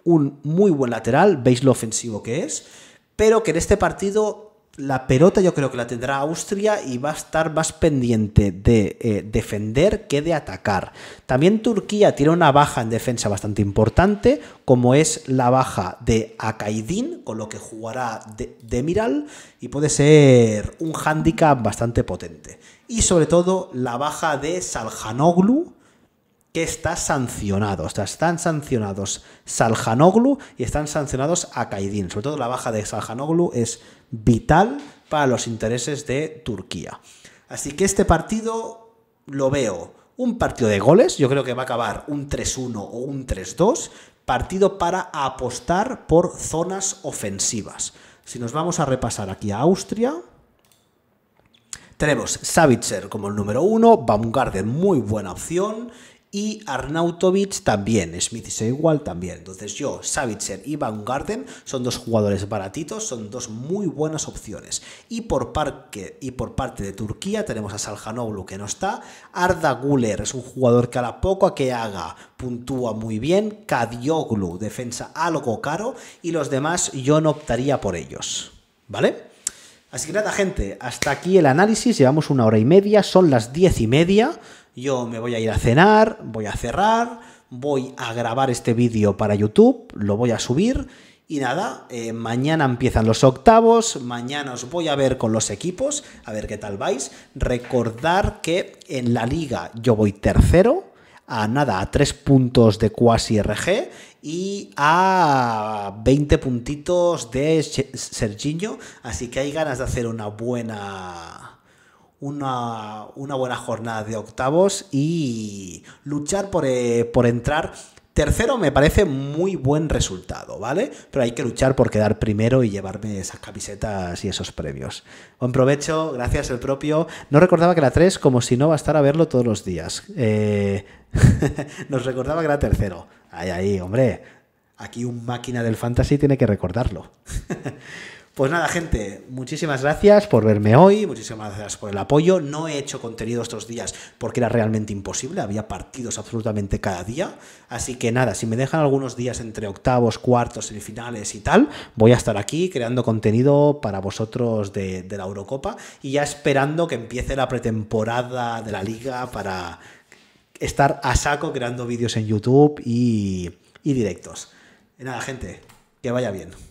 un muy buen lateral, veis lo ofensivo que es, pero que en este partido... La pelota yo creo que la tendrá Austria y va a estar más pendiente de eh, defender que de atacar. También Turquía tiene una baja en defensa bastante importante, como es la baja de Akaidin, con lo que jugará de Demiral, y puede ser un hándicap bastante potente. Y sobre todo la baja de Salhanoglu, que está sancionado. O sea, están sancionados Salhanoglu y están sancionados Akaidin. Sobre todo la baja de Salhanoglu es vital para los intereses de Turquía. Así que este partido lo veo un partido de goles. Yo creo que va a acabar un tres uno o un tres dos. Partido para apostar por zonas ofensivas. Si nos vamos a repasar aquí a Austria, tenemos Savitzer como el número uno, Baumgarten muy buena opción y Arnautovic también, Smith y Seiwald también. Entonces yo, Savitzer y Baumgarten son dos jugadores baratitos, son dos muy buenas opciones. Y por, parque, y por parte de Turquía tenemos a Salhanoglu, que no está, Arda Güler es un jugador que a la poco que haga puntúa muy bien, Kadioglu, defensa algo caro, y los demás yo no optaría por ellos, ¿vale? Así que nada, gente, hasta aquí el análisis, llevamos una hora y media, son las diez y media. Yo me voy a ir a cenar, voy a cerrar, voy a grabar este vídeo para YouTube, lo voy a subir y nada, eh, mañana empiezan los octavos, mañana os voy a ver con los equipos, a ver qué tal vais. Recordar que en la liga yo voy tercero, a nada, a tres puntos de Quasi R G y a veinte puntitos de Serginho, así que hay ganas de hacer una buena... Una, una buena jornada de octavos y luchar por, eh, por entrar tercero. Me parece muy buen resultado, ¿vale? Pero hay que luchar por quedar primero y llevarme esas camisetas y esos premios. Buen provecho, gracias el propio. No recordaba que era tres, como si no bastara verlo todos los días. Eh... Nos recordaba que era tercero. Ahí, ahí, hombre. Aquí un máquina del fantasy tiene que recordarlo. Pues nada, gente, muchísimas gracias por verme hoy, muchísimas gracias por el apoyo. No he hecho contenido estos días porque era realmente imposible, había partidos absolutamente cada día. Así que nada, si me dejan algunos días entre octavos, cuartos, semifinales y tal, voy a estar aquí creando contenido para vosotros de, de la Eurocopa y ya esperando que empiece la pretemporada de la Liga para estar a saco creando vídeos en YouTube y, y directos. Y nada, gente, que vaya bien.